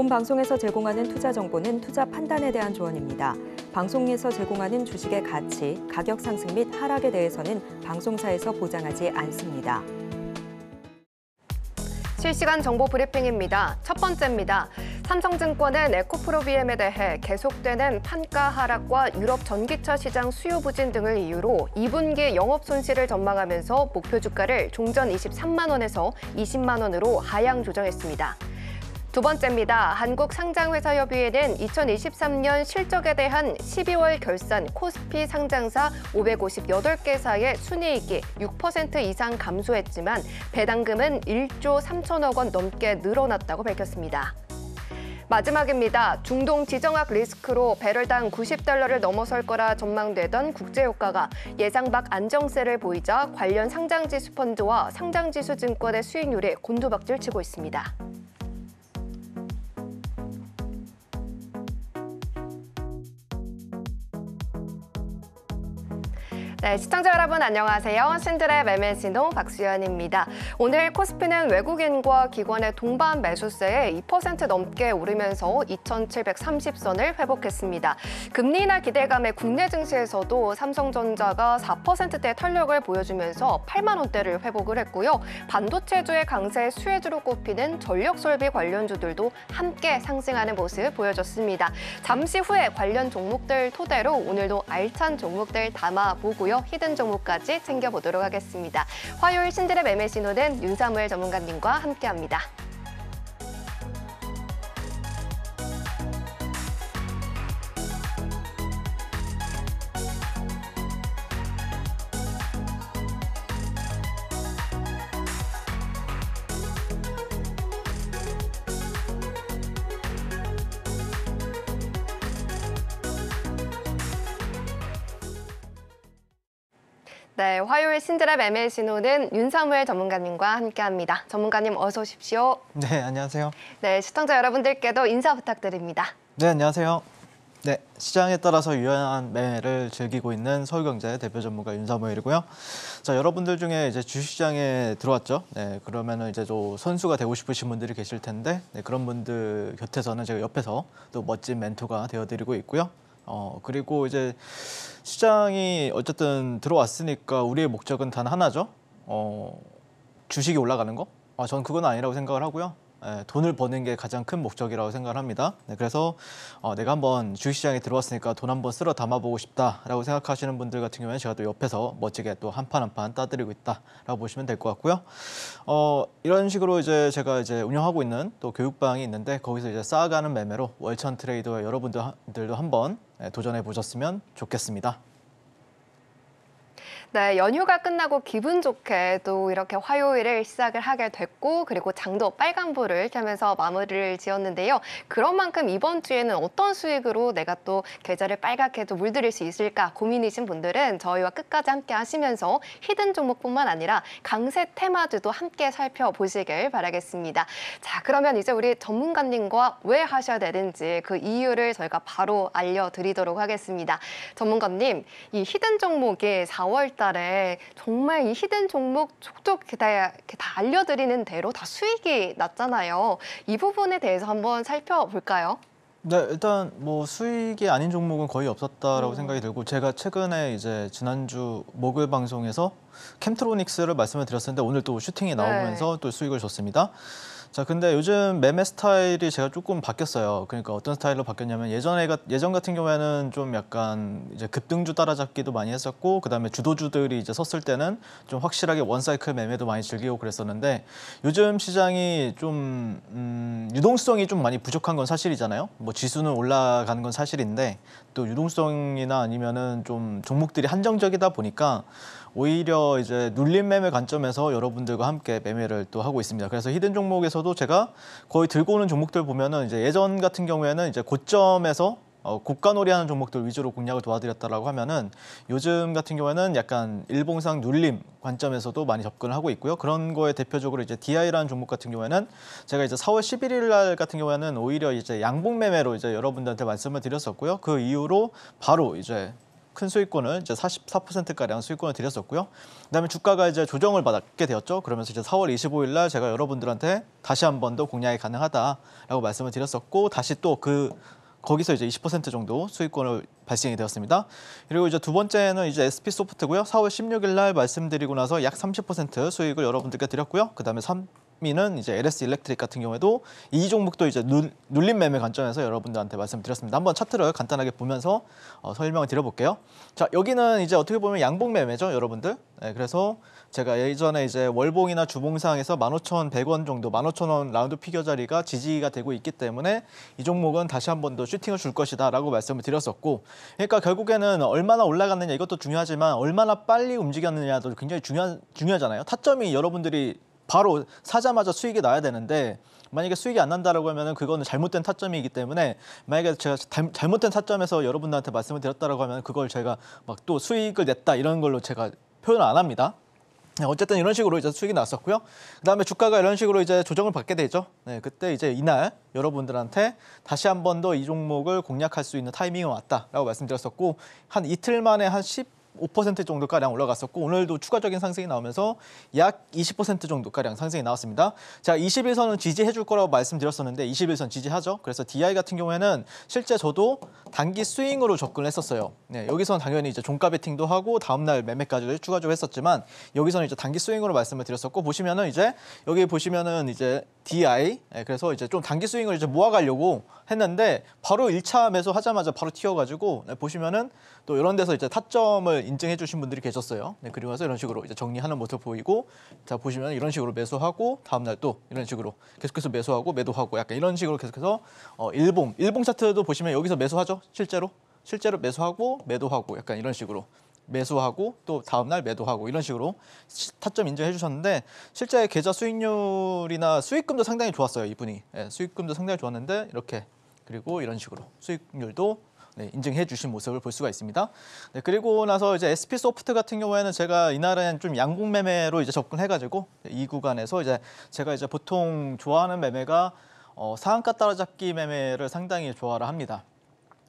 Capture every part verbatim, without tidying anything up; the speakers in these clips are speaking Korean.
본 방송에서 제공하는 투자 정보는 투자 판단에 대한 조언입니다. 방송에서 제공하는 주식의 가치, 가격 상승 및 하락에 대해서는 방송사에서 보장하지 않습니다. 실시간 정보 브리핑입니다. 첫 번째입니다. 삼성증권은 에코프로비엠에 대해 계속되는 판가 하락과 유럽 전기차 시장 수요 부진 등을 이유로 이 분기 영업 손실을 전망하면서 목표 주가를 종전 이십삼만 원에서 이십만 원으로 하향 조정했습니다. 두 번째입니다. 한국상장회사협의회는 이천이십삼 년 실적에 대한 십이월 결산 코스피 상장사 오백오십여덟 개사의 순이익이 육 퍼센트 이상 감소했지만 배당금은 일조 삼천억 원 넘게 늘어났다고 밝혔습니다. 마지막입니다. 중동 지정학 리스크로 배럴당 구십 달러를 넘어설 거라 전망되던 국제유가가 예상 밖 안정세를 보이자 관련 상장지수 펀드와 상장지수 증권의 수익률이 곤두박질 치고 있습니다. 네, 시청자 여러분 안녕하세요. 신드랩 엠엔씨노 박수현입니다. 오늘 코스피는 외국인과 기관의 동반 매수세에 이 퍼센트 넘게 오르면서 이천칠백삼십 선을 회복했습니다. 금리 인하 기대감에 국내 증시에서도 삼성전자가 사 퍼센트대 탄력을 보여주면서 팔만 원대를 회복을 했고요. 반도체주의 강세 수혜주로 꼽히는 전력설비 관련주들도 함께 상승하는 모습 보여줬습니다. 잠시 후에 관련 종목들 토대로 오늘도 알찬 종목들 담아보고요. 히든 종목까지 챙겨보도록 하겠습니다. 화요일 신드랩 엠엔씨노는 윤사무엘 전문가님과 함께합니다. 네, 화요일 신드랩 엠엔씨노는 윤사무엘 전문가님과 함께합니다. 전문가님 어서 오십시오. 네, 안녕하세요. 네, 시청자 여러분들께도 인사 부탁드립니다. 네, 안녕하세요. 네, 시장에 따라서 유연한 매매를 즐기고 있는 서울경제 대표 전문가 윤사무엘이고요. 자, 여러분들 중에 이제 주식시장에 들어왔죠. 네, 그러면은 이제 또 선수가 되고 싶으신 분들이 계실 텐데 네, 그런 분들 곁에서는 제가 옆에서 또 멋진 멘토가 되어드리고 있고요. 어, 그리고 이제 시장이 어쨌든 들어왔으니까 우리의 목적은 단 하나죠. 어, 주식이 올라가는 거? 아, 전 그건 아니라고 생각을 하고요. 예, 돈을 버는 게 가장 큰 목적이라고 생각을 합니다. 네, 그래서 어, 내가 한번 주식시장에 들어왔으니까 돈 한번 쓸어 담아보고 싶다라고 생각하시는 분들 같은 경우에는 제가 또 옆에서 멋지게 또 한 판 한 판 따드리고 있다라고 보시면 될 것 같고요. 어, 이런 식으로 이제 제가 이제 운영하고 있는 또 교육방이 있는데 거기서 이제 쌓아가는 매매로 월천 트레이더 여러분들도 한번 도전해 보셨으면 좋겠습니다. 네, 연휴가 끝나고 기분 좋게 또 이렇게 화요일을 시작을 하게 됐고 그리고 장도 빨간불을 켜면서 마무리를 지었는데요. 그런 만큼 이번 주에는 어떤 수익으로 내가 또 계좌를 빨갛게 또 물들일 수 있을까 고민이신 분들은 저희와 끝까지 함께 하시면서 히든 종목뿐만 아니라 강세 테마주도 함께 살펴보시길 바라겠습니다. 자, 그러면 이제 우리 전문가님과 왜 하셔야 되는지 그 이유를 저희가 바로 알려드리도록 하겠습니다. 전문가님, 이 히든 종목이 사월 달에 정말 이 히든 종목 족족 다, 다 알려드리는 대로 다 수익이 났잖아요. 이 부분에 대해서 한번 살펴볼까요? 네, 일단 뭐 수익이 아닌 종목은 거의 없었다라고 음. 생각이 들고 제가 최근에 이제 지난주 목요일 방송에서 캠트로닉스를 말씀을 드렸었는데 오늘 또 슈팅이 나오면서 네. 또 수익을 줬습니다. 자, 근데 요즘 매매 스타일이 제가 조금 바뀌었어요. 그러니까 어떤 스타일로 바뀌었냐면 예전에 예전 같은 경우에는 좀 약간 이제 급등주 따라잡기도 많이 했었고 그다음에 주도주들이 이제 섰을 때는 좀 확실하게 원사이클 매매도 많이 즐기고 그랬었는데 요즘 시장이 좀 음, 유동성이 좀 많이 부족한 건 사실이잖아요. 뭐 지수는 올라가는 건 사실인데 또 유동성이나 아니면은 좀 종목들이 한정적이다 보니까 오히려 이제 눌림 매매 관점에서 여러분들과 함께 매매를 또 하고 있습니다. 그래서 히든 종목에서도 제가 거의 들고 오는 종목들 보면은 이제 예전 같은 경우에는 이제 고점에서 어, 고가놀이하는 종목들 위주로 공략을 도와드렸다라고 하면은 요즘 같은 경우에는 약간 일봉상 눌림 관점에서도 많이 접근을 하고 있고요. 그런 거에 대표적으로 이제 디아이라는 종목 같은 경우에는 제가 이제 사월 십일일 날 같은 경우에는 오히려 이제 양봉 매매로 이제 여러분들한테 말씀을 드렸었고요. 그 이후로 바로 이제 큰 수익권을 이제 사십사 퍼센트가량 수익권을 드렸었고요. 그다음에 주가가 이제 조정을 받게 되었죠. 그러면서 이제 사월 이십오일 날 제가 여러분들한테 다시 한 번 더 공략이 가능하다라고 말씀을 드렸었고, 다시 또 그 거기서 이제 이십 퍼센트 정도 수익권을 발생이 되었습니다. 그리고 이제 두 번째는 이제 에스피소프트고요. 사월 십육일 날 말씀드리고 나서 약 삼십 퍼센트 수익을 여러분들께 드렸고요. 그다음에 삼 미는 이제 엘에스일렉트릭 같은 경우에도 이 종목도 이제 눌림 매매 관점에서 여러분들한테 말씀드렸습니다. 한번 차트를 간단하게 보면서 어, 설명을 드려볼게요. 자, 여기는 이제 어떻게 보면 양봉 매매죠, 여러분들. 네, 그래서 제가 예전에 이제 월봉이나 주봉상에서 만 오천백 원 정도, 만 오천 원 라운드 피겨 자리가 지지가 되고 있기 때문에 이 종목은 다시 한 번 더 슈팅을 줄 것이다라고 말씀을 드렸었고, 그러니까 결국에는 얼마나 올라갔느냐 이것도 중요하지만 얼마나 빨리 움직였느냐도 굉장히 중요한 중요하잖아요. 타점이 여러분들이 바로 사자마자 수익이 나야 되는데 만약에 수익이 안 난다라고 하면은 그거는 잘못된 타점이기 때문에, 만약에 제가 잘못된 타점에서 여러분들한테 말씀을 드렸다라고 하면 그걸 제가 막 또 수익을 냈다 이런 걸로 제가 표현을 안 합니다. 어쨌든 이런 식으로 이제 수익이 났었고요. 그다음에 주가가 이런 식으로 이제 조정을 받게 되죠. 네, 그때 이제 이날 여러분들한테 다시 한 번 더 이 종목을 공략할 수 있는 타이밍이 왔다라고 말씀드렸었고, 한 이틀 만에 한 십 오 퍼센트 정도가량 올라갔었고, 오늘도 추가적인 상승이 나오면서 약 이십 퍼센트 정도가량 상승이 나왔습니다. 자, 이십일선은 지지해줄 거라고 말씀드렸었는데 이십일선 지지하죠. 그래서 디아이 같은 경우에는 실제 저도 단기 스윙으로 접근했었어요. 네, 여기서는 당연히 이제 종가 베팅도 하고 다음날 매매까지 추가적으로 했었지만, 여기서는 이제 단기 스윙으로 말씀을 드렸었고, 보시면은 이제 여기 보시면은 이제 디아이, 네, 그래서 이제 좀 단기 스윙을 이제 모아가려고 했는데 바로 일 차 매수 하자마자 바로 튀어가지고, 네, 보시면은 또 이런 데서 이제 타점을 인증해 주신 분들이 계셨어요. 네, 그리고 나서 이런 식으로 이제 정리하는 모습 보이고, 자, 보시면 이런 식으로 매수하고 다음날 또 이런 식으로 계속해서 매수하고 매도하고 약간 이런 식으로 계속해서 어, 일봉 일봉 차트도 보시면 여기서 매수하죠. 실제로 실제로 매수하고 매도하고 약간 이런 식으로 매수하고 또 다음날 매도하고 이런 식으로 타점 인정해 주셨는데, 실제 계좌 수익률이나 수익금도 상당히 좋았어요, 이분이. 네, 수익금도 상당히 좋았는데 이렇게, 그리고 이런 식으로 수익률도 네, 인증해 주신 모습을 볼 수가 있습니다. 네, 그리고 나서 이제 에스피소프트 같은 경우에는 제가 이날은 좀 양봉 매매로 이제 접근해가지고 이 구간에서 이제 제가 이제 보통 좋아하는 매매가 어, 상한가 따라잡기 매매를 상당히 좋아를 합니다.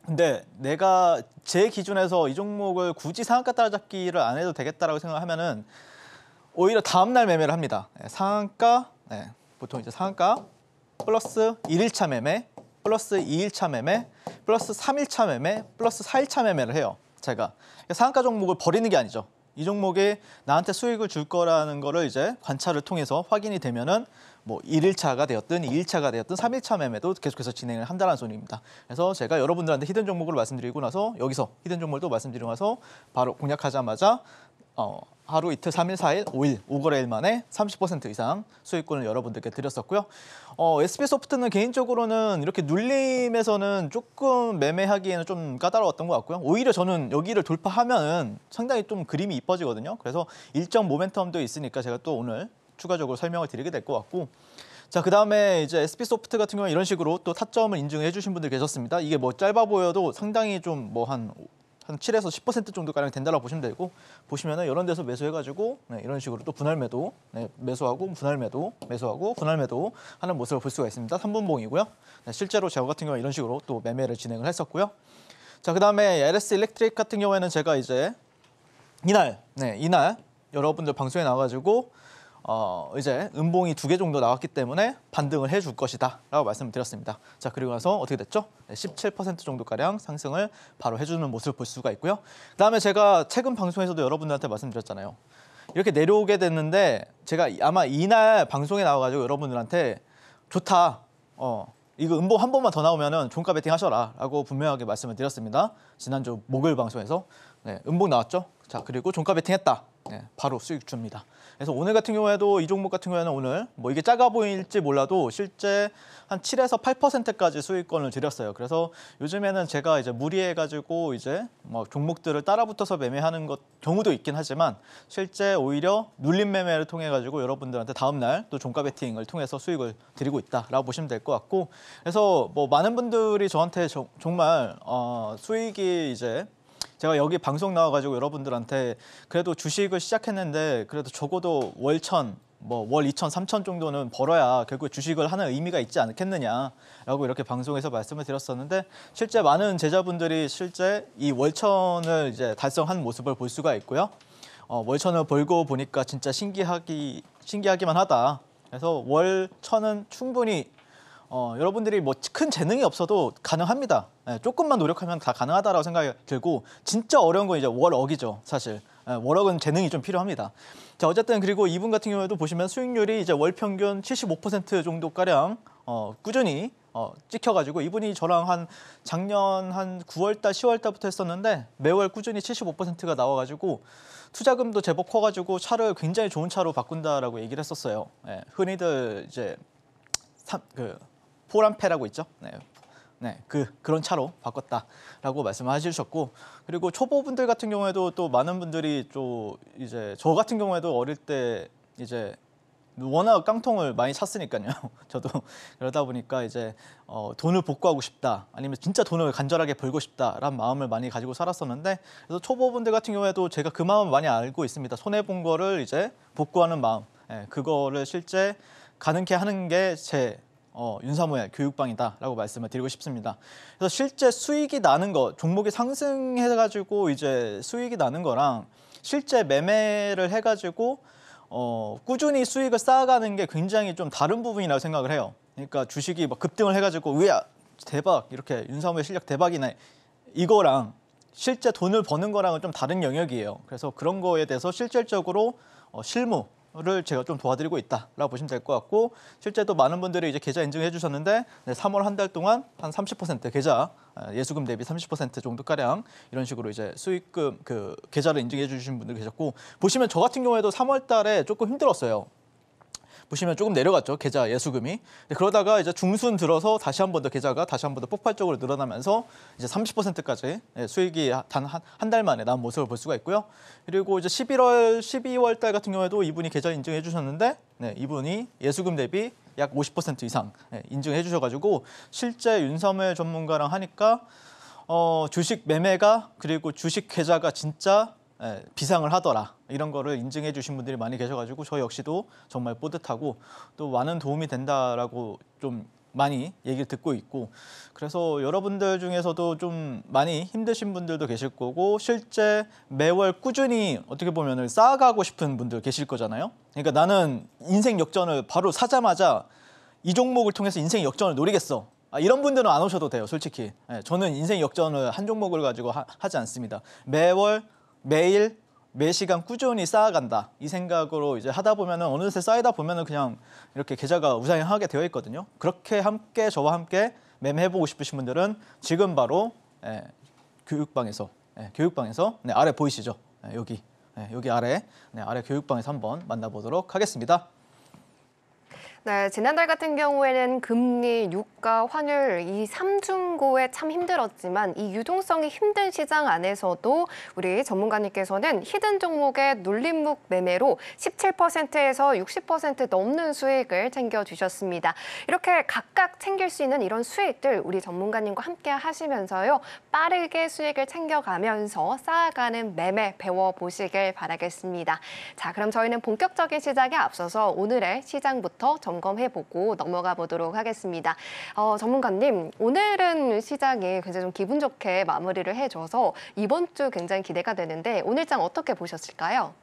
근데 내가 제 기준에서 이 종목을 굳이 상한가 따라잡기를 안 해도 되겠다라고 생각하면은 오히려 다음날 매매를 합니다. 네, 상한가, 네, 보통 이제 상한가 플러스 일 일차 매매, 플러스 이 일차 매매, 플러스 삼 일차 매매, 플러스 사 일차 매매를 해요, 제가. 그러니까 상한가 종목을 버리는 게 아니죠. 이 종목이 나한테 수익을 줄 거라는 거를 이제 관찰을 통해서 확인이 되면은 뭐 일 일차가 되었든 이 일차가 되었든 삼 일차 매매도 계속해서 진행을 한다는 소리입니다. 그래서 제가 여러분들한테 히든 종목을 말씀드리고 나서 여기서 히든 종목도 말씀드리고 나서 바로 공략하자마자 어, 하루, 이틀, 삼 일, 사 일, 오 일, 오 거래일 만에 삼십 퍼센트 이상 수익권을 여러분들께 드렸었고요. 어, 에스피소프트는 개인적으로는 이렇게 눌림에서는 조금 매매하기에는 좀 까다로웠던 것 같고요. 오히려 저는 여기를 돌파하면 상당히 좀 그림이 이뻐지거든요. 그래서 일정 모멘텀도 있으니까 제가 또 오늘 추가적으로 설명을 드리게 될 것 같고, 자, 그다음에 이제 에스피소프트 같은 경우는 이런 식으로 또 타점을 인증해 주신 분들 계셨습니다. 이게 뭐 짧아 보여도 상당히 좀 뭐 한 한 칠에서 십 퍼센트 정도가량 된다라고 보시면 되고, 보시면은 이런 데서 매수해가지고 네, 이런 식으로 또 분할 매도, 네, 매수하고 분할 매도, 매수하고 분할 매도 하는 모습을 볼 수가 있습니다. 삼분봉이고요. 네, 실제로 저 같은 경우 이런 식으로 또 매매를 진행을 했었고요. 자, 그다음에 엘에스일렉트릭 같은 경우에는 제가 이제 이날, 네, 이날 여러분들 방송에 나와가지고 어, 이제 음봉이 두 개 정도 나왔기 때문에 반등을 해줄 것이다 라고 말씀을 드렸습니다. 자, 그리고 나서 어떻게 됐죠? 네, 십칠 퍼센트 정도가량 상승을 바로 해주는 모습을 볼 수가 있고요. 그 다음에 제가 최근 방송에서도 여러분들한테 말씀드렸잖아요. 이렇게 내려오게 됐는데 제가 아마 이날 방송에 나와가지고 여러분들한테 좋다, 어, 이거 음봉 한 번만 더 나오면은 종가 베팅 하셔라 라고 분명하게 말씀을 드렸습니다. 지난주 목요일 방송에서. 네, 음봉 나왔죠? 자, 그리고 종가 베팅 했다. 네, 바로 수익 줍니다. 그래서 오늘 같은 경우에도 이 종목 같은 경우에는 오늘 뭐 이게 작아 보일지 몰라도 실제 한 칠에서 팔 퍼센트까지 수익권을 드렸어요. 그래서 요즘에는 제가 이제 무리해가지고 이제 뭐 종목들을 따라붙어서 매매하는 것 경우도 있긴 하지만, 실제 오히려 눌림 매매를 통해가지고 여러분들한테 다음날 또 종가 베팅을 통해서 수익을 드리고 있다라고 보시면 될 것 같고, 그래서 뭐 많은 분들이 저한테 저, 정말 어, 수익이 이제 제가 여기 방송 나와가지고 여러분들한테 그래도 주식을 시작했는데 그래도 적어도 월천 뭐 월 이천, 삼천 정도는 벌어야 결국 주식을 하는 의미가 있지 않겠느냐라고 이렇게 방송에서 말씀을 드렸었는데, 실제 많은 제자분들이 실제 이 월천을 이제 달성한 모습을 볼 수가 있고요. 어, 월천을 벌고 보니까 진짜 신기하기 신기하기만 하다. 그래서 월천은 충분히 어, 여러분들이 뭐 큰 재능이 없어도 가능합니다. 예, 조금만 노력하면 다 가능하다라고 생각이 들고, 진짜 어려운 건 이제 월억이죠, 사실. 예, 월억은 재능이 좀 필요합니다. 자, 어쨌든 그리고 이분 같은 경우에도 보시면 수익률이 이제 월 평균 칠십오 퍼센트 정도가량 어, 꾸준히 어, 찍혀가지고, 이분이 저랑 한 작년 한 구월 달, 시월 달부터 했었는데 매월 꾸준히 칠십오 퍼센트가 나와가지고 투자금도 제법 커가지고 차를 굉장히 좋은 차로 바꾼다라고 얘기를 했었어요. 예, 흔히들 이제 삼, 그 포란페라고 있죠. 네. 네, 그, 그런 차로 바꿨다라고 말씀하셨고, 그리고 초보분들 같은 경우에도 또 많은 분들이 또 이제 저 같은 경우에도 어릴 때 이제 워낙 깡통을 많이 찼으니까요. 저도 그러다 보니까 이제 어, 돈을 복구하고 싶다, 아니면 진짜 돈을 간절하게 벌고 싶다라는 마음을 많이 가지고 살았었는데, 그래서 초보분들 같은 경우에도 제가 그 마음을 많이 알고 있습니다. 손해본 거를 이제 복구하는 마음, 예, 그거를 실제 가능케 하는 게 제 어, 윤사무엘 교육방이다라고 말씀을 드리고 싶습니다. 그래서 실제 수익이 나는 거, 종목이 상승해가지고 이제 수익이 나는 거랑 실제 매매를 해가지고 어, 꾸준히 수익을 쌓아가는 게 굉장히 좀 다른 부분이라고 생각을 해요. 그러니까 주식이 막 급등을 해가지고 으야 대박 이렇게 윤사무엘 실력 대박이네, 이거랑 실제 돈을 버는 거랑은 좀 다른 영역이에요. 그래서 그런 거에 대해서 실질적으로 어, 실무 를 제가 좀 도와드리고 있다라고 보시면 될 것 같고, 실제 또 많은 분들이 이제 계좌 인증해 주셨는데, 네, 삼월 한 달 동안 한 삼십 퍼센트 계좌 예수금 대비 삼십 퍼센트 정도 가량 이런 식으로 이제 수익금 그 계좌를 인증해 주신 분들 계셨고, 보시면 저 같은 경우에도 삼월 달에 조금 힘들었어요. 보시면 조금 내려갔죠, 계좌 예수금이. 그러다가 이제 중순 들어서 다시 한 번 더 계좌가 다시 한 번 더 폭발적으로 늘어나면서 이제 삼십 퍼센트까지 수익이 단 한 한 달 만에 나온 모습을 볼 수가 있고요. 그리고 이제 십일월, 십이월 달 같은 경우에도 이분이 계좌 인증해 주셨는데, 네, 이분이 예수금 대비 약 오십 퍼센트 이상 인증해 주셔가지고, 실제 윤사무엘 전문가랑 하니까 어, 주식 매매가 그리고 주식 계좌가 진짜 비상을 하더라, 이런 거를 인증해 주신 분들이 많이 계셔가지고 저 역시도 정말 뿌듯하고 또 많은 도움이 된다라고 좀 많이 얘기를 듣고 있고, 그래서 여러분들 중에서도 좀 많이 힘드신 분들도 계실 거고, 실제 매월 꾸준히 어떻게 보면 쌓아가고 싶은 분들 계실 거잖아요. 그러니까 나는 인생 역전을 바로 사자마자 이 종목을 통해서 인생 역전을 노리겠어, 아, 이런 분들은 안 오셔도 돼요, 솔직히. 예, 저는 인생 역전을 한 종목을 가지고 하, 하지 않습니다. 매월 매일 매시간 꾸준히 쌓아간다, 이 생각으로 이제 하다 보면은 어느새 쌓이다 보면은 그냥 이렇게 계좌가 우상향하게 되어 있거든요. 그렇게 함께 저와 함께 매매해보고 싶으신 분들은 지금 바로 예, 교육방에서 예, 교육방에서 네, 아래 보이시죠? 예, 여기 예, 여기 아래 네, 아래 교육방에서 한번 만나보도록 하겠습니다. 네, 지난달 같은 경우에는 금리, 유가, 환율 이 삼중고에 참 힘들었지만, 이 유동성이 힘든 시장 안에서도 우리 전문가님께서는 히든 종목의 눌림목 매매로 십칠 퍼센트에서 육십 퍼센트 넘는 수익을 챙겨주셨습니다. 이렇게 각각 챙길 수 있는 이런 수익들 우리 전문가님과 함께 하시면서요, 빠르게 수익을 챙겨가면서 쌓아가는 매매 배워보시길 바라겠습니다. 자, 그럼 저희는 본격적인 시작에 앞서서 오늘의 시장부터 점검해보고 넘어가 보도록 하겠습니다. 어, 전문가님, 오늘은 시장이 굉장히 좀 기분 좋게 마무리를 해줘서 이번 주 굉장히 기대가 되는데, 오늘 장 어떻게 보셨을까요?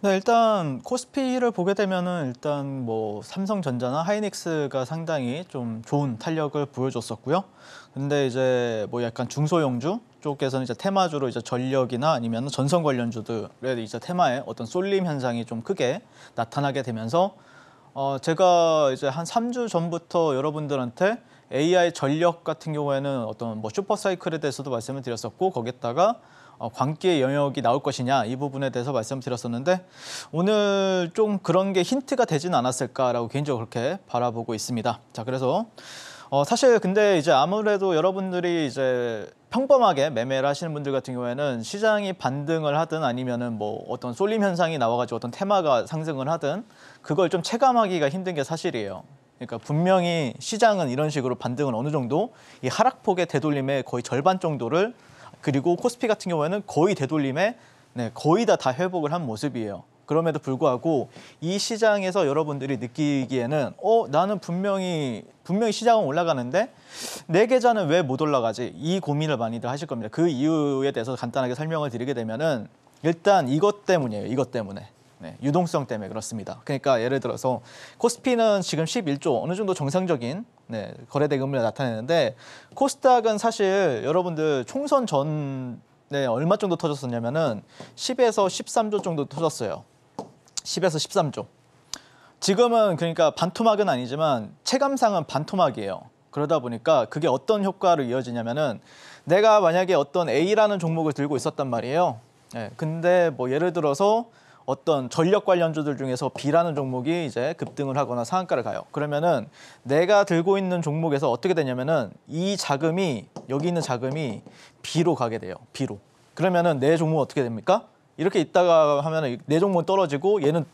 네, 일단 코스피를 보게 되면은 일단 뭐 삼성전자나 하이닉스가 상당히 좀 좋은 탄력을 보여줬었고요. 근데 이제 뭐 약간 중소형주 쪽에서는 이제 테마주로 이제 전력이나 아니면 전선 관련주들의 이제 테마의 어떤 쏠림 현상이 좀 크게 나타나게 되면서, 어, 제가 이제 한 삼 주 전부터 여러분들한테 에이아이 전력 같은 경우에는 어떤 뭐 슈퍼사이클에 대해서도 말씀을 드렸었고, 거기에다가 어, 광기의 영역이 나올 것이냐 이 부분에 대해서 말씀드렸었는데, 오늘 좀 그런 게 힌트가 되진 않았을까라고 개인적으로 그렇게 바라보고 있습니다. 자, 그래서 어, 사실 근데 이제 아무래도 여러분들이 이제 평범하게 매매를 하시는 분들 같은 경우에는 시장이 반등을 하든 아니면은 뭐 어떤 쏠림 현상이 나와가지고 어떤 테마가 상승을 하든 그걸 좀 체감하기가 힘든 게 사실이에요. 그러니까 분명히 시장은 이런 식으로 반등은 어느 정도 이 하락폭의 되돌림의 거의 절반 정도를, 그리고 코스피 같은 경우에는 거의 되돌림에 네, 거의 다 다 회복을 한 모습이에요. 그럼에도 불구하고 이 시장에서 여러분들이 느끼기에는 어 나는 분명히 분명히 시장은 올라가는데 내 계좌는 왜 못 올라가지? 이 고민을 많이들 하실 겁니다. 그 이유에 대해서 간단하게 설명을 드리게 되면은 일단 이것 때문이에요. 이것 때문에. 네, 유동성 때문에 그렇습니다. 그러니까 예를 들어서 코스피는 지금 십일 조 어느 정도 정상적인 네, 거래대금을 나타내는데 코스닥은 사실 여러분들 총선 전에 얼마 정도 터졌었냐면은 십에서 십삼 조 정도 터졌어요. 십에서 십삼 조. 지금은 그러니까 반토막은 아니지만 체감상은 반토막이에요. 그러다 보니까 그게 어떤 효과로 이어지냐면은 내가 만약에 어떤 A라는 종목을 들고 있었단 말이에요. 네, 근데 뭐 예를 들어서 어떤 전력 관련주들 중에서 B라는 종목이 이제 급등을 하거나 상한가를 가요. 그러면은 내가 들고 있는 종목에서 어떻게 되냐면은 이 자금이 여기 있는 자금이 B로 가게 돼요. B로. 그러면은 내 종목은 어떻게 됩니까? 이렇게 있다가 하면은 내 종목은 떨어지고 얘는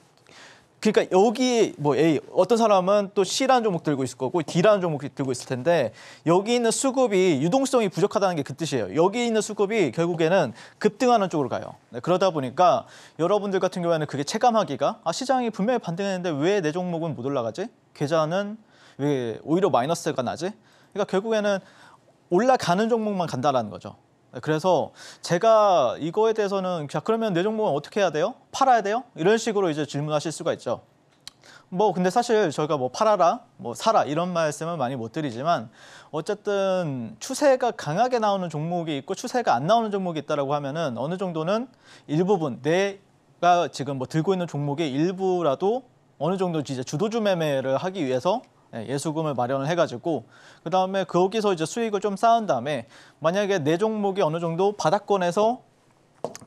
그러니까 여기 뭐 A 어떤 사람은 또 C라는 종목 들고 있을 거고 D라는 종목 들고 있을 텐데 여기 있는 수급이 유동성이 부족하다는 게 그 뜻이에요. 여기 있는 수급이 결국에는 급등하는 쪽으로 가요. 네, 그러다 보니까 여러분들 같은 경우에는 그게 체감하기가 아 시장이 분명히 반등했는데 왜 내 종목은 못 올라가지? 계좌는 왜 오히려 마이너스가 나지? 그러니까 결국에는 올라가는 종목만 간다라는 거죠. 그래서 제가 이거에 대해서는 자 그러면 내 종목은 어떻게 해야 돼요? 팔아야 돼요? 이런 식으로 이제 질문하실 수가 있죠. 뭐 근데 사실 저희가 뭐 팔아라, 뭐 사라 이런 말씀은 많이 못 드리지만 어쨌든 추세가 강하게 나오는 종목이 있고 추세가 안 나오는 종목이 있다라고 하면은 어느 정도는 일부분 내가 지금 뭐 들고 있는 종목의 일부라도 어느 정도 이제 주도주 매매를 하기 위해서 예수금을 마련을 해가지고 그 다음에 거기서 이제 수익을 좀 쌓은 다음에 만약에 내 종목이 어느 정도 바닥권에서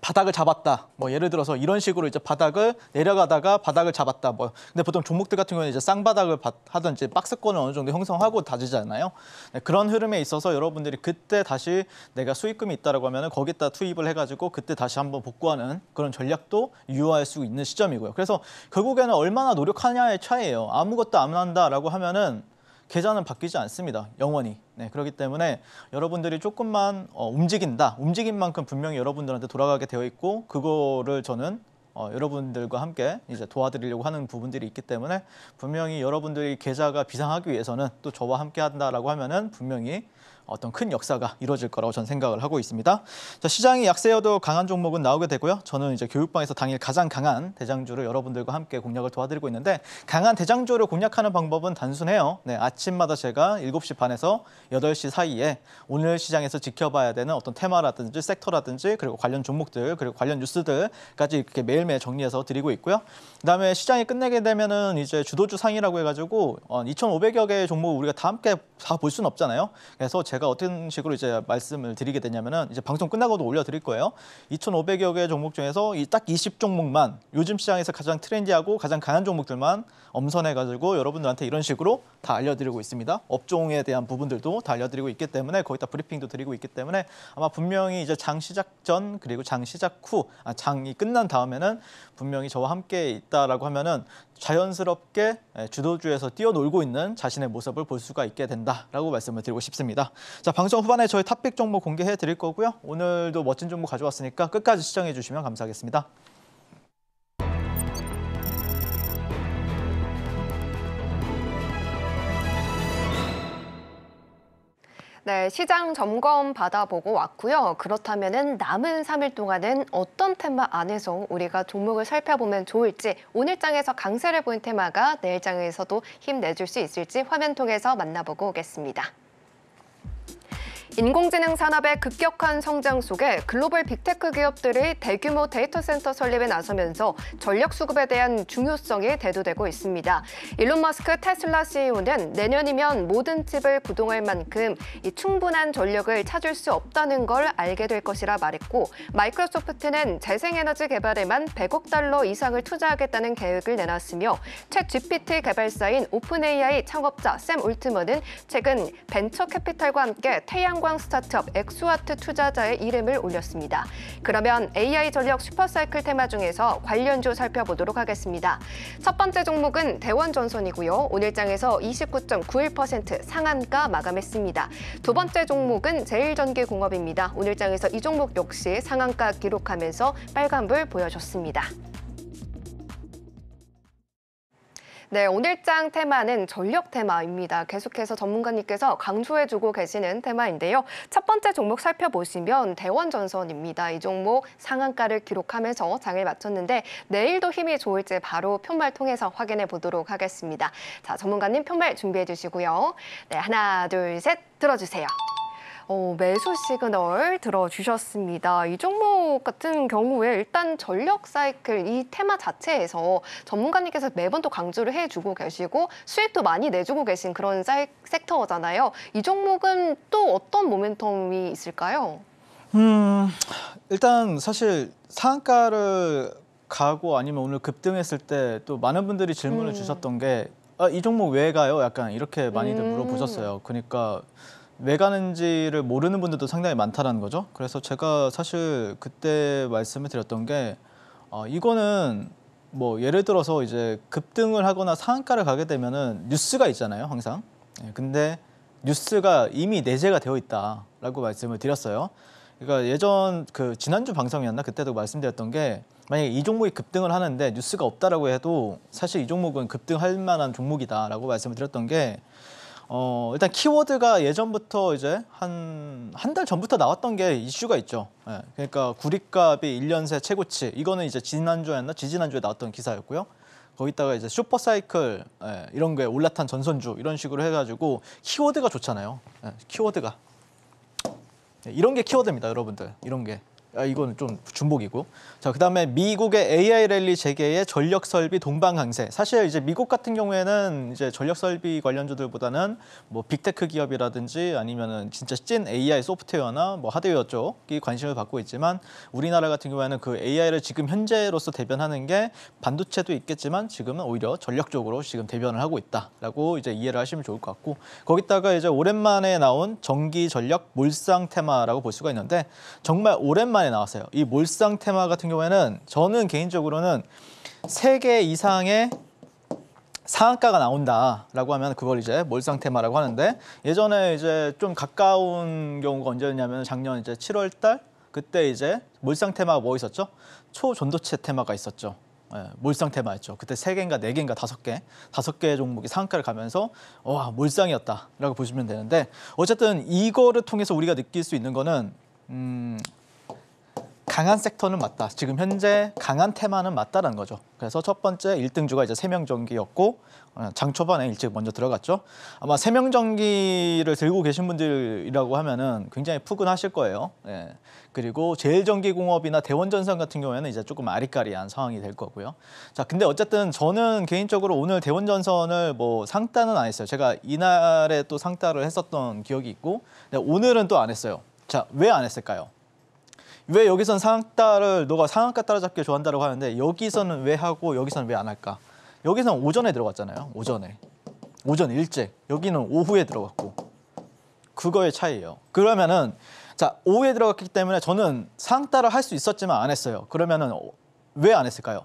바닥을 잡았다. 뭐 예를 들어서 이런 식으로 이제 바닥을 내려가다가 바닥을 잡았다. 뭐 근데 보통 종목들 같은 경우는 이제 쌍바닥을 하든지 박스권을 어느 정도 형성하고 다지잖아요. 네, 그런 흐름에 있어서 여러분들이 그때 다시 내가 수익금이 있다라고 하면은 거기다 투입을 해가지고 그때 다시 한번 복구하는 그런 전략도 유효할 수 있는 시점이고요. 그래서 결국에는 얼마나 노력하냐의 차이예요. 아무것도 안 한다라고 하면은 계좌는 바뀌지 않습니다. 영원히. 네, 그렇기 때문에 여러분들이 조금만 어, 움직인다. 움직인 만큼 분명히 여러분들한테 돌아가게 되어 있고 그거를 저는 어, 여러분들과 함께 이제 도와드리려고 하는 부분들이 있기 때문에 분명히 여러분들이 계좌가 비상하기 위해서는 또 저와 함께 한다라고 하면은 분명히 어떤 큰 역사가 이루어질 거라고 저는 생각을 하고 있습니다. 자, 시장이 약세여도 강한 종목은 나오게 되고요. 저는 이제 교육방에서 당일 가장 강한 대장주를 여러분들과 함께 공략을 도와드리고 있는데 강한 대장주를 공략하는 방법은 단순해요. 네, 아침마다 제가 일곱 시 반에서 여덟 시 사이에 오늘 시장에서 지켜봐야 되는 어떤 테마라든지 섹터라든지 그리고 관련 종목들 그리고 관련 뉴스들까지 이렇게 매일매일 정리해서 드리고 있고요. 그다음에 시장이 끝내게 되면은 이제 주도주 상이라고 해가지고 이천오백여 개의 종목 우리가 다 함께 다 볼 수는 없잖아요. 그래서 제가 어떤 식으로 이제 말씀을 드리게 되냐면은 이제 방송 끝나고도 올려드릴 거예요. 이천오백여 개 종목 중에서 딱 이십 종목만 요즘 시장에서 가장 트렌디하고 가장 강한 종목들만 엄선해가지고 여러분들한테 이런 식으로 다 알려드리고 있습니다. 업종에 대한 부분들도 다 알려드리고 있기 때문에 거기다 브리핑도 드리고 있기 때문에 아마 분명히 이제 장 시작 전 그리고 장 시작 후, 아, 장이 끝난 다음에는 분명히 저와 함께 있다라고 하면은 자연스럽게 주도주에서 뛰어놀고 있는 자신의 모습을 볼 수가 있게 된다라고 말씀을 드리고 싶습니다. 자, 방송 후반에 저희 탑픽 정보 공개해 드릴 거고요. 오늘도 멋진 정보 가져왔으니까 끝까지 시청해 주시면 감사하겠습니다. 네, 시장 점검 받아보고 왔고요. 그렇다면은 남은 삼 일 동안은 어떤 테마 안에서 우리가 종목을 살펴보면 좋을지 오늘 장에서 강세를 보인 테마가 내일 장에서도 힘내줄 수 있을지 화면 통해서 만나보고 오겠습니다. 인공지능 산업의 급격한 성장 속에 글로벌 빅테크 기업들이 대규모 데이터 센터 설립에 나서면서 전력 수급에 대한 중요성이 대두되고 있습니다. 일론 머스크 테슬라 씨이오는 내년이면 모든 칩을 구동할 만큼 이 충분한 전력을 찾을 수 없다는 걸 알게 될 것이라 말했고 마이크로소프트는 재생에너지 개발에만 백억 달러 이상을 투자하겠다는 계획을 내놨으며 챗 지피티 개발사인 오픈에이아이 창업자 샘 올트먼은 최근 벤처 캐피탈과 함께 태양 광 스타트업 엑스와트 투자자의 이름을 올렸습니다. 그러면 에이아이 전력 슈퍼사이클 테마 중에서 관련주 살펴보도록 하겠습니다. 첫 번째 종목은 대원전선이고요. 오늘 장에서 이십구 점 구일 퍼센트 상한가 마감했습니다. 두 번째 종목은 제일전기공업입니다. 오늘 장에서 이 종목 역시 상한가 기록하면서 빨간불 보여줬습니다. 네, 오늘장 테마는 전력 테마입니다. 계속해서 전문가님께서 강조해주고 계시는 테마인데요. 첫 번째 종목 살펴보시면 대원전선입니다. 이 종목 상한가를 기록하면서 장을 마쳤는데 내일도 힘이 좋을지 바로 편말 통해서 확인해 보도록 하겠습니다. 자, 전문가님 편말 준비해 주시고요. 네, 하나, 둘, 셋 들어주세요. 오, 매수 시그널 들어주셨습니다. 이 종목 같은 경우에 일단 전력 사이클 이 테마 자체에서 전문가님께서 매번 또 강조를 해주고 계시고 수익도 많이 내주고 계신 그런 사이, 섹터잖아요. 이 종목은 또 어떤 모멘텀이 있을까요? 음, 일단 사실 상한가를 가고 아니면 오늘 급등했을 때 또 많은 분들이 질문을 음. 주셨던 게 아, 이 종목 왜 가요? 약간 이렇게 많이들 음. 물어보셨어요. 그러니까 왜 가는지를 모르는 분들도 상당히 많다는 거죠. 그래서 제가 사실 그때 말씀을 드렸던 게 어, 이거는 뭐 예를 들어서 이제 급등을 하거나 상한가를 가게 되면은 뉴스가 있잖아요, 항상. 예, 근데 뉴스가 이미 내재가 되어 있다라고 말씀을 드렸어요. 그러니까 예전 그 지난주 방송이었나 그때도 말씀드렸던 게 만약에 이 종목이 급등을 하는데 뉴스가 없다라고 해도 사실 이 종목은 급등할 만한 종목이다라고 말씀을 드렸던 게. 어, 일단 키워드가 예전부터 이제 한 한 달 전부터 나왔던 게 이슈가 있죠. 예, 그러니까 구리값이 일 년 새 최고치. 이거는 이제 지난주였나 지지난주에 나왔던 기사였고요. 거기다가 이제 슈퍼사이클 예, 이런 거에 올라탄 전선주 이런 식으로 해가지고 키워드가 좋잖아요. 예, 키워드가. 예, 이런 게 키워드입니다, 여러분들. 이런 게. 아, 이건 좀 중복이고. 자, 그다음에 미국의 에이아이 랠리 재개에 전력 설비 동반 강세. 사실 이제 미국 같은 경우에는 이제 전력 설비 관련주들보다는 뭐 빅테크 기업이라든지 아니면은 진짜 찐 에이아이 소프트웨어나 뭐 하드웨어 쪽이 관심을 받고 있지만 우리나라 같은 경우에는 그 에이아이를 지금 현재로서 대변하는 게 반도체도 있겠지만 지금은 오히려 전력 쪽으로 지금 대변을 하고 있다라고 이제 이해를 하시면 좋을 것 같고 거기다가 이제 오랜만에 나온 전기 전력 몰상 테마라고 볼 수가 있는데 정말 오랜만에 나왔어요. 이 몰상 테마 같은 경우에는 저는 개인적으로는 세 개 이상의 상한가가 나온다라고 하면 그걸 이제 몰상 테마라고 하는데 예전에 이제 좀 가까운 경우가 언제였냐면 작년 이제 칠월 달 그때 이제 몰상 테마가 뭐 있었죠? 초전도체 테마가 있었죠. 예, 몰상 테마였죠. 그때 세 개인가 네 개인가 다섯 개, 다섯 개의 종목이 상한가를 가면서 와, 몰상이었다라고 보시면 되는데 어쨌든 이거를 통해서 우리가 느낄 수 있는 거는 음. 강한 섹터는 맞다. 지금 현재 강한 테마는 맞다라는 거죠. 그래서 첫 번째 일 등주가 이제 세명전기였고 장 초반에 일찍 먼저 들어갔죠. 아마 세명전기를 들고 계신 분들이라고 하면은 굉장히 푸근하실 거예요. 예. 그리고 제일전기공업이나 대원전선 같은 경우에는 이제 조금 아리까리한 상황이 될 거고요. 자, 근데 어쨌든 저는 개인적으로 오늘 대원전선을 뭐 상따는 안 했어요. 제가 이날에 또 상따를 했었던 기억이 있고 오늘은 또 안 했어요. 자, 왜 안 했을까요? 왜 여기선 상한가를 너가 상한가 따라잡기 좋아한다라고 하는데 여기서는 왜 하고 여기서는 왜 안 할까? 여기서는 오전에 들어갔잖아요. 오전에. 오전 일찍. 여기는 오후에 들어갔고. 그거의 차이예요. 그러면은 자, 오후에 들어갔기 때문에 저는 상한가를 할 수 있었지만 안 했어요. 그러면은 왜 안 했을까요?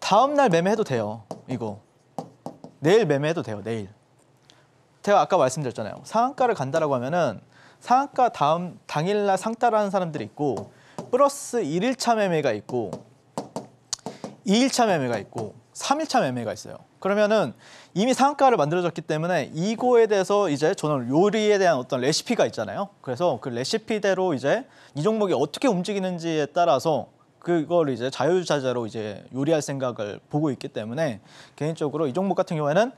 다음 날 매매해도 돼요. 이거. 내일 매매해도 돼요. 내일. 제가 아까 말씀드렸잖아요. 상한가를 간다라고 하면은 상한가 다음 당일날 상따라는 사람들이 있고 플러스 일일차 매매가 있고 이일차 매매가 있고 삼일차 매매가 있어요. 그러면은 이미 상한가를 만들어졌기 때문에 이거에 대해서 이제 저는 요리에 대한 어떤 레시피가 있잖아요. 그래서 그 레시피대로 이제 이 종목이 어떻게 움직이는지에 따라서 그걸 이제 자유자재로 이제 요리할 생각을 보고 있기 때문에 개인적으로 이 종목 같은 경우에는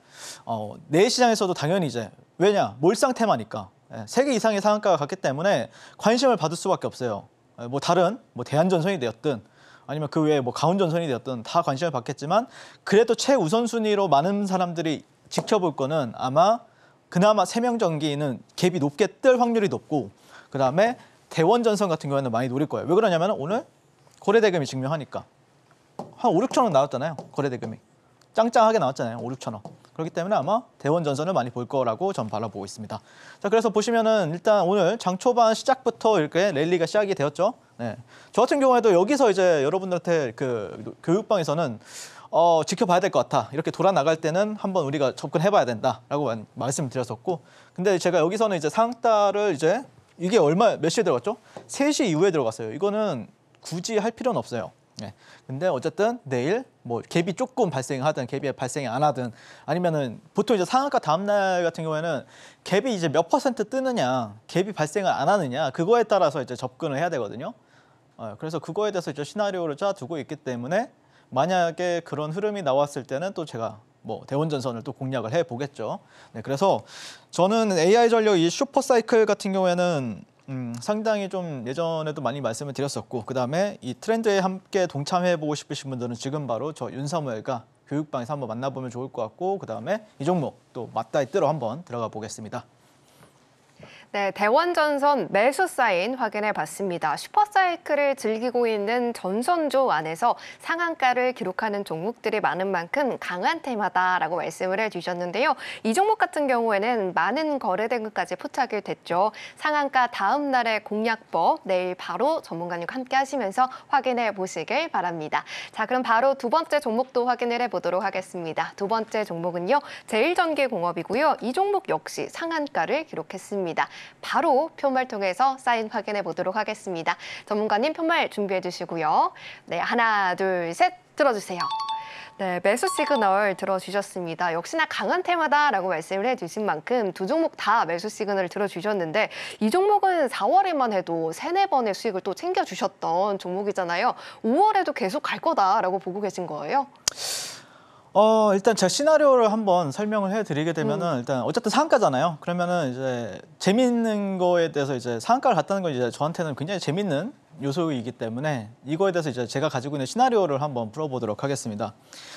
어, 내 시장에서도 당연히 이제 왜냐 몰상 테마니까. 세 개 이상의 상한가가 갔기 때문에 관심을 받을 수밖에 없어요. 뭐 다른 뭐 대한전선이 되었든 아니면 그 외에 뭐 가온전선이 되었든 다 관심을 받겠지만 그래도 최우선순위로 많은 사람들이 지켜볼 거는 아마 그나마 세명전기는 갭이 높게 뜰 확률이 높고 그다음에 대원전선 같은 경우에는 많이 노릴 거예요. 왜 그러냐면 오늘 거래대금이 증명하니까 한 오육천 원 나왔잖아요. 거래대금이. 짱짱하게 나왔잖아요. 오육천 원. 그렇기 때문에 아마 대원전선을 많이 볼 거라고 전 바라보고 있습니다. 자, 그래서 보시면은 일단 오늘 장 초반 시작부터 이렇게 랠리가 시작이 되었죠. 네. 저 같은 경우에도 여기서 이제 여러분들한테 그 교육방에서는 어, 지켜봐야 될 것 같아. 이렇게 돌아 나갈 때는 한번 우리가 접근해봐야 된다라고 말씀드렸었고, 근데 제가 여기서는 이제 상따를 이제 이게 얼마 몇 시에 들어갔죠? 세 시 이후에 들어갔어요. 이거는 굳이 할 필요는 없어요. 네. 근데 어쨌든 내일 뭐 갭이 조금 발생하든 갭이 발생이 안 하든 아니면은 보통 이제 상한가 다음 날 같은 경우에는 갭이 이제 몇 퍼센트 뜨느냐, 갭이 발생을 안 하느냐 그거에 따라서 이제 접근을 해야 되거든요. 어, 그래서 그거에 대해서 이제 시나리오를 짜두고 있기 때문에 만약에 그런 흐름이 나왔을 때는 또 제가 뭐 대원전선을 또 공략을 해 보겠죠. 네, 그래서 저는 에이아이 전력 이 슈퍼 사이클 같은 경우에는 음, 상당히 좀 예전에도 많이 말씀을 드렸었고, 그 다음에 이 트렌드에 함께 동참해 보고 싶으신 분들은 지금 바로 저 윤사무엘과 교육방에서 한번 만나보면 좋을 것 같고, 그 다음에 이 종목 또 맞다이뜨로 한번 들어가 보겠습니다. 네, 대원전선 매수 사인 확인해 봤습니다. 슈퍼사이클을 즐기고 있는 전선조 안에서 상한가를 기록하는 종목들이 많은 만큼 강한 테마다라고 말씀을 해주셨는데요. 이 종목 같은 경우에는 많은 거래된 것까지 포착이 됐죠. 상한가 다음 날의 공략법 내일 바로 전문가님과 함께 하시면서 확인해 보시길 바랍니다. 자, 그럼 바로 두 번째 종목도 확인을 해보도록 하겠습니다. 두 번째 종목은요, 제일전기공업이고요. 이 종목 역시 상한가를 기록했습니다. 바로 표말 통해서 사인 확인해 보도록 하겠습니다. 전문가님 표말 준비해 주시고요. 네, 하나, 둘, 셋 들어주세요. 네, 매수 시그널 들어주셨습니다. 역시나 강한 테마다라고 말씀을 해주신 만큼 두 종목 다 매수 시그널을 들어주셨는데 이 종목은 사월에만 해도 세네 번의 수익을 또 챙겨주셨던 종목이잖아요. 오월에도 계속 갈 거다라고 보고 계신 거예요? 어, 일단 제 시나리오를 한번 설명을 해드리게 되면은, 일단 어쨌든 상한가잖아요. 그러면은 이제 재밌는 거에 대해서 이제 상한가를 갔다는 건 이제 저한테는 굉장히 재밌는 요소이기 때문에 이거에 대해서 이제 제가 가지고 있는 시나리오를 한번 풀어보도록 하겠습니다.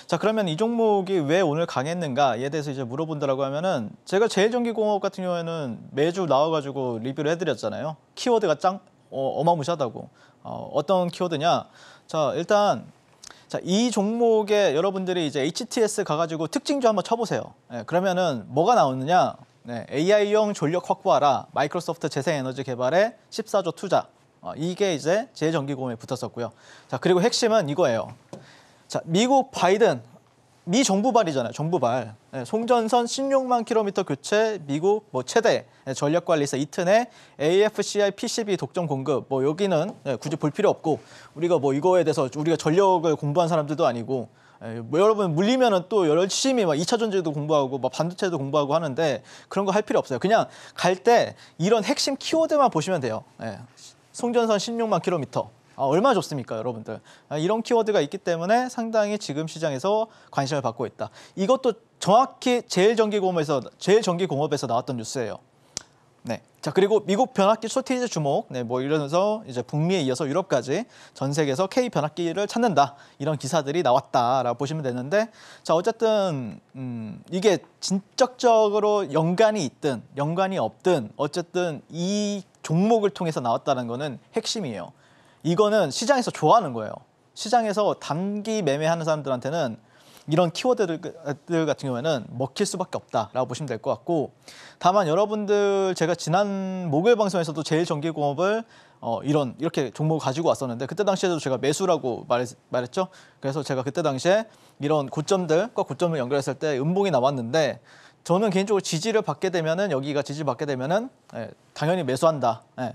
자, 그러면 이 종목이 왜 오늘 강했는가에 대해서 이제 물어본다라고 하면은 제가 제일전기공업 같은 경우에는 매주 나와가지고 리뷰를 해드렸잖아요. 키워드가 짱 어, 어마무시하다고. 어, 어떤 키워드냐? 자, 일단. 자, 이 종목에 여러분들이 이제 에이치티에스 가가지고 특징주 한번 쳐보세요. 예, 그러면은 뭐가 나오느냐? 네, 에이아이용 전력 확보하라. 마이크로소프트 재생에너지 개발에 십사조 투자. 어, 이게 이제 제일전기공업에 붙었었고요. 자, 그리고 핵심은 이거예요. 자, 미국 바이든, 미 정부발이잖아요. 정부발. 예, 송전선 십육만 킬로미터 교체, 미국 뭐 최대 예, 전력관리사 이튼의 에이에프씨아이 피씨비 독점 공급. 뭐 여기는 예, 굳이 볼 필요 없고 우리가 뭐 이거에 대해서 우리가 전력을 공부한 사람들도 아니고 예, 뭐 여러분 물리면은 또 열심히 막 이차 전지도 공부하고 막 반도체도 공부하고 하는데 그런 거 할 필요 없어요. 그냥 갈 때 이런 핵심 키워드만 보시면 돼요. 예, 송전선 십육만 킬로미터. 아, 얼마나 좋습니까, 여러분들. 아, 이런 키워드가 있기 때문에 상당히 지금 시장에서 관심을 받고 있다. 이것도 정확히 제일전기공업에서, 제일전기공업에서 나왔던 뉴스예요. 네. 자, 그리고 미국 변압기 쇼티지 주목, 네, 뭐 이러면서 이제 북미에 이어서 유럽까지 전 세계에서 K 변압기를 찾는다. 이런 기사들이 나왔다라고 보시면 되는데, 자, 어쨌든, 음, 이게 진적적으로 연관이 있든, 연관이 없든, 어쨌든 이 종목을 통해서 나왔다는 거는 핵심이에요. 이거는 시장에서 좋아하는 거예요. 시장에서 단기 매매하는 사람들한테는 이런 키워드들 같은 경우에는 먹힐 수밖에 없다라고 보시면 될 것 같고, 다만 여러분들 제가 지난 목요일 방송에서도 제일전기공업을 어, 이런 이렇게 종목을 가지고 왔었는데 그때 당시에도 제가 매수라고 말했, 말했죠. 그래서 제가 그때 당시에 이런 고점들과 고점을 연결했을 때 음봉이 나왔는데 저는 개인적으로 지지를 받게 되면은 여기가 지지받게 되면은 예, 당연히 매수한다. 예.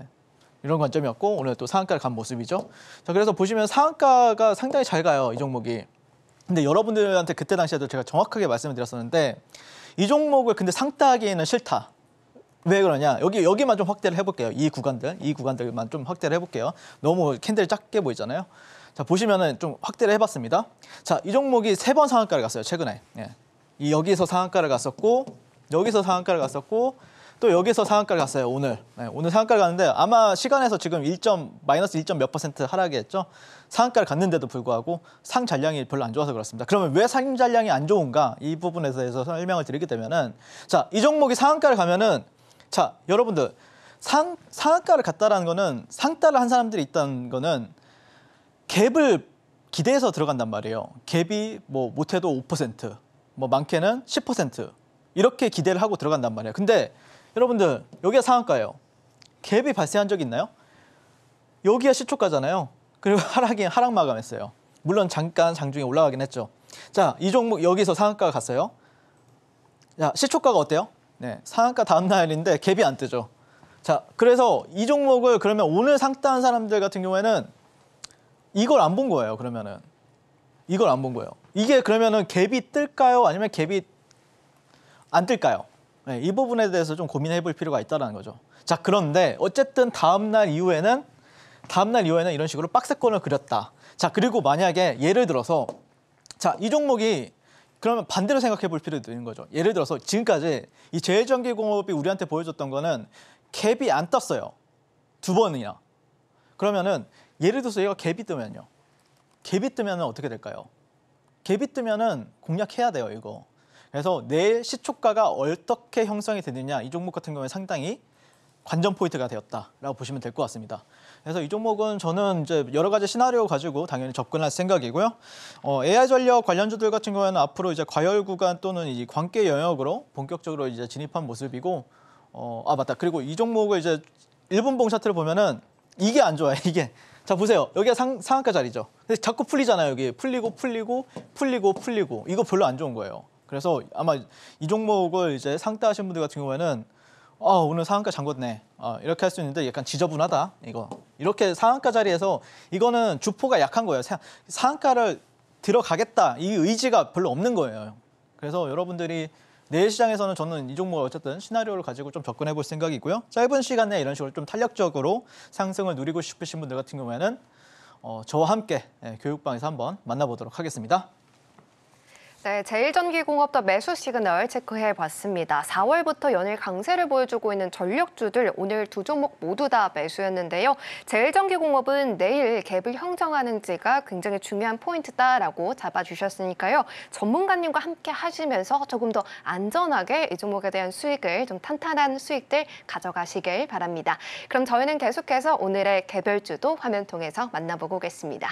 이런 관점이었고 오늘 또 상한가를 간 모습이죠. 자, 그래서 보시면 상한가가 상당히 잘 가요, 이 종목이. 근데 여러분들한테 그때 당시에도 제가 정확하게 말씀을 드렸었는데 이 종목을 근데 상따하기에는 싫다. 왜 그러냐? 여기 여기만 좀 확대를 해볼게요. 이 구간들, 이 구간들만 좀 확대를 해볼게요. 너무 캔들이 작게 보이잖아요. 자, 보시면은 좀 확대를 해봤습니다. 자, 이 종목이 세 번 상한가를 갔어요, 최근에. 예. 이 여기서 상한가를 갔었고 여기서 상한가를 갔었고. 또 여기서 상한가를 갔어요, 오늘. 네, 오늘 상한가를 갔는데 아마 시간에서 지금 일 점 마이너스 일 점 몇 퍼센트 하락했죠. 상한가를 갔는데도 불구하고 상 잔량이 별로 안 좋아서 그렇습니다. 그러면 왜 상 잔량이 안 좋은가? 이 부분에 대해서 설명을 드리게 되면은, 자, 이 종목이 상한가를 가면은, 자, 여러분들 상 상한가를 갔다라는 거는 상따를 한 사람들이 있다는 거는 갭을 기대해서 들어간단 말이에요. 갭이 뭐 못해도 오 퍼센트, 뭐 많게는 십 퍼센트 이렇게 기대를 하고 들어간단 말이에요. 근데 여러분들 여기가 상한가예요. 갭이 발생한 적이 있나요? 여기가 시초가잖아요. 그리고 하락이 하락 마감했어요. 물론 잠깐 장중에 올라가긴 했죠. 자, 이 종목 여기서 상한가가 갔어요. 자, 시초가가 어때요? 네, 상한가 다음 날인데 갭이 안 뜨죠. 자, 그래서 이 종목을 그러면 오늘 상따한 사람들 같은 경우에는 이걸 안 본 거예요, 그러면은. 이걸 안 본 거예요. 이게 그러면은 갭이 뜰까요? 아니면 갭이 안 뜰까요? 네, 이 부분에 대해서 좀 고민해 볼 필요가 있다는 거죠. 자, 그런데 어쨌든 다음 날 이후에는 다음 날 이후에는 이런 식으로 박스권을 그렸다. 자, 그리고 만약에 예를 들어서 자, 이 종목이 그러면 반대로 생각해 볼 필요도 있는 거죠. 예를 들어서 지금까지 이 제일전기공업이 우리한테 보여줬던 거는 갭이 안 떴어요. 두 번이나. 그러면은 예를 들어서 얘가 갭이 뜨면요. 갭이 뜨면은 어떻게 될까요? 갭이 뜨면은 공략해야 돼요, 이거. 그래서 내일 시초가가 어떻게 형성이 되느냐, 이 종목 같은 경우에 상당히 관전 포인트가 되었다라고 보시면 될 것 같습니다. 그래서 이 종목은 저는 이제 여러 가지 시나리오 가지고 당연히 접근할 생각이고요. 어, 에이아이 전력 관련주들 같은 경우에는 앞으로 이제 과열 구간 또는 이 관계 영역으로 본격적으로 이제 진입한 모습이고, 어, 아 맞다. 그리고 이 종목을 이제 일분봉 차트를 보면은 이게 안 좋아요. 이게 자 보세요. 여기가 상, 상한가 자리죠. 근데 자꾸 풀리잖아요. 여기 풀리고 풀리고 풀리고 풀리고 이거 별로 안 좋은 거예요. 그래서 아마 이 종목을 이제 상대하신 분들 같은 경우에는 아, 오늘 상한가 잠궜네. 아, 이렇게 할 수 있는데 약간 지저분하다. 이거 이렇게 상한가 자리에서 이거는 주포가 약한 거예요. 상한가를 들어가겠다 이 의지가 별로 없는 거예요. 그래서 여러분들이 내일 시장에서는 저는 이 종목을 어쨌든 시나리오를 가지고 좀 접근해 볼 생각이고요. 짧은 시간에 이런 식으로 좀 탄력적으로 상승을 누리고 싶으신 분들 같은 경우에는 어, 저와 함께 교육방에서 한번 만나보도록 하겠습니다. 네, 제일전기공업도 매수 시그널 체크해봤습니다. 사월부터 연일 강세를 보여주고 있는 전력주들, 오늘 두 종목 모두 다 매수였는데요. 제일전기공업은 내일 갭을 형성하는지가 굉장히 중요한 포인트다라고 잡아주셨으니까요. 전문가님과 함께 하시면서 조금 더 안전하게 이 종목에 대한 수익을, 좀 탄탄한 수익들 가져가시길 바랍니다. 그럼 저희는 계속해서 오늘의 개별주도 화면 통해서 만나보고 오겠습니다.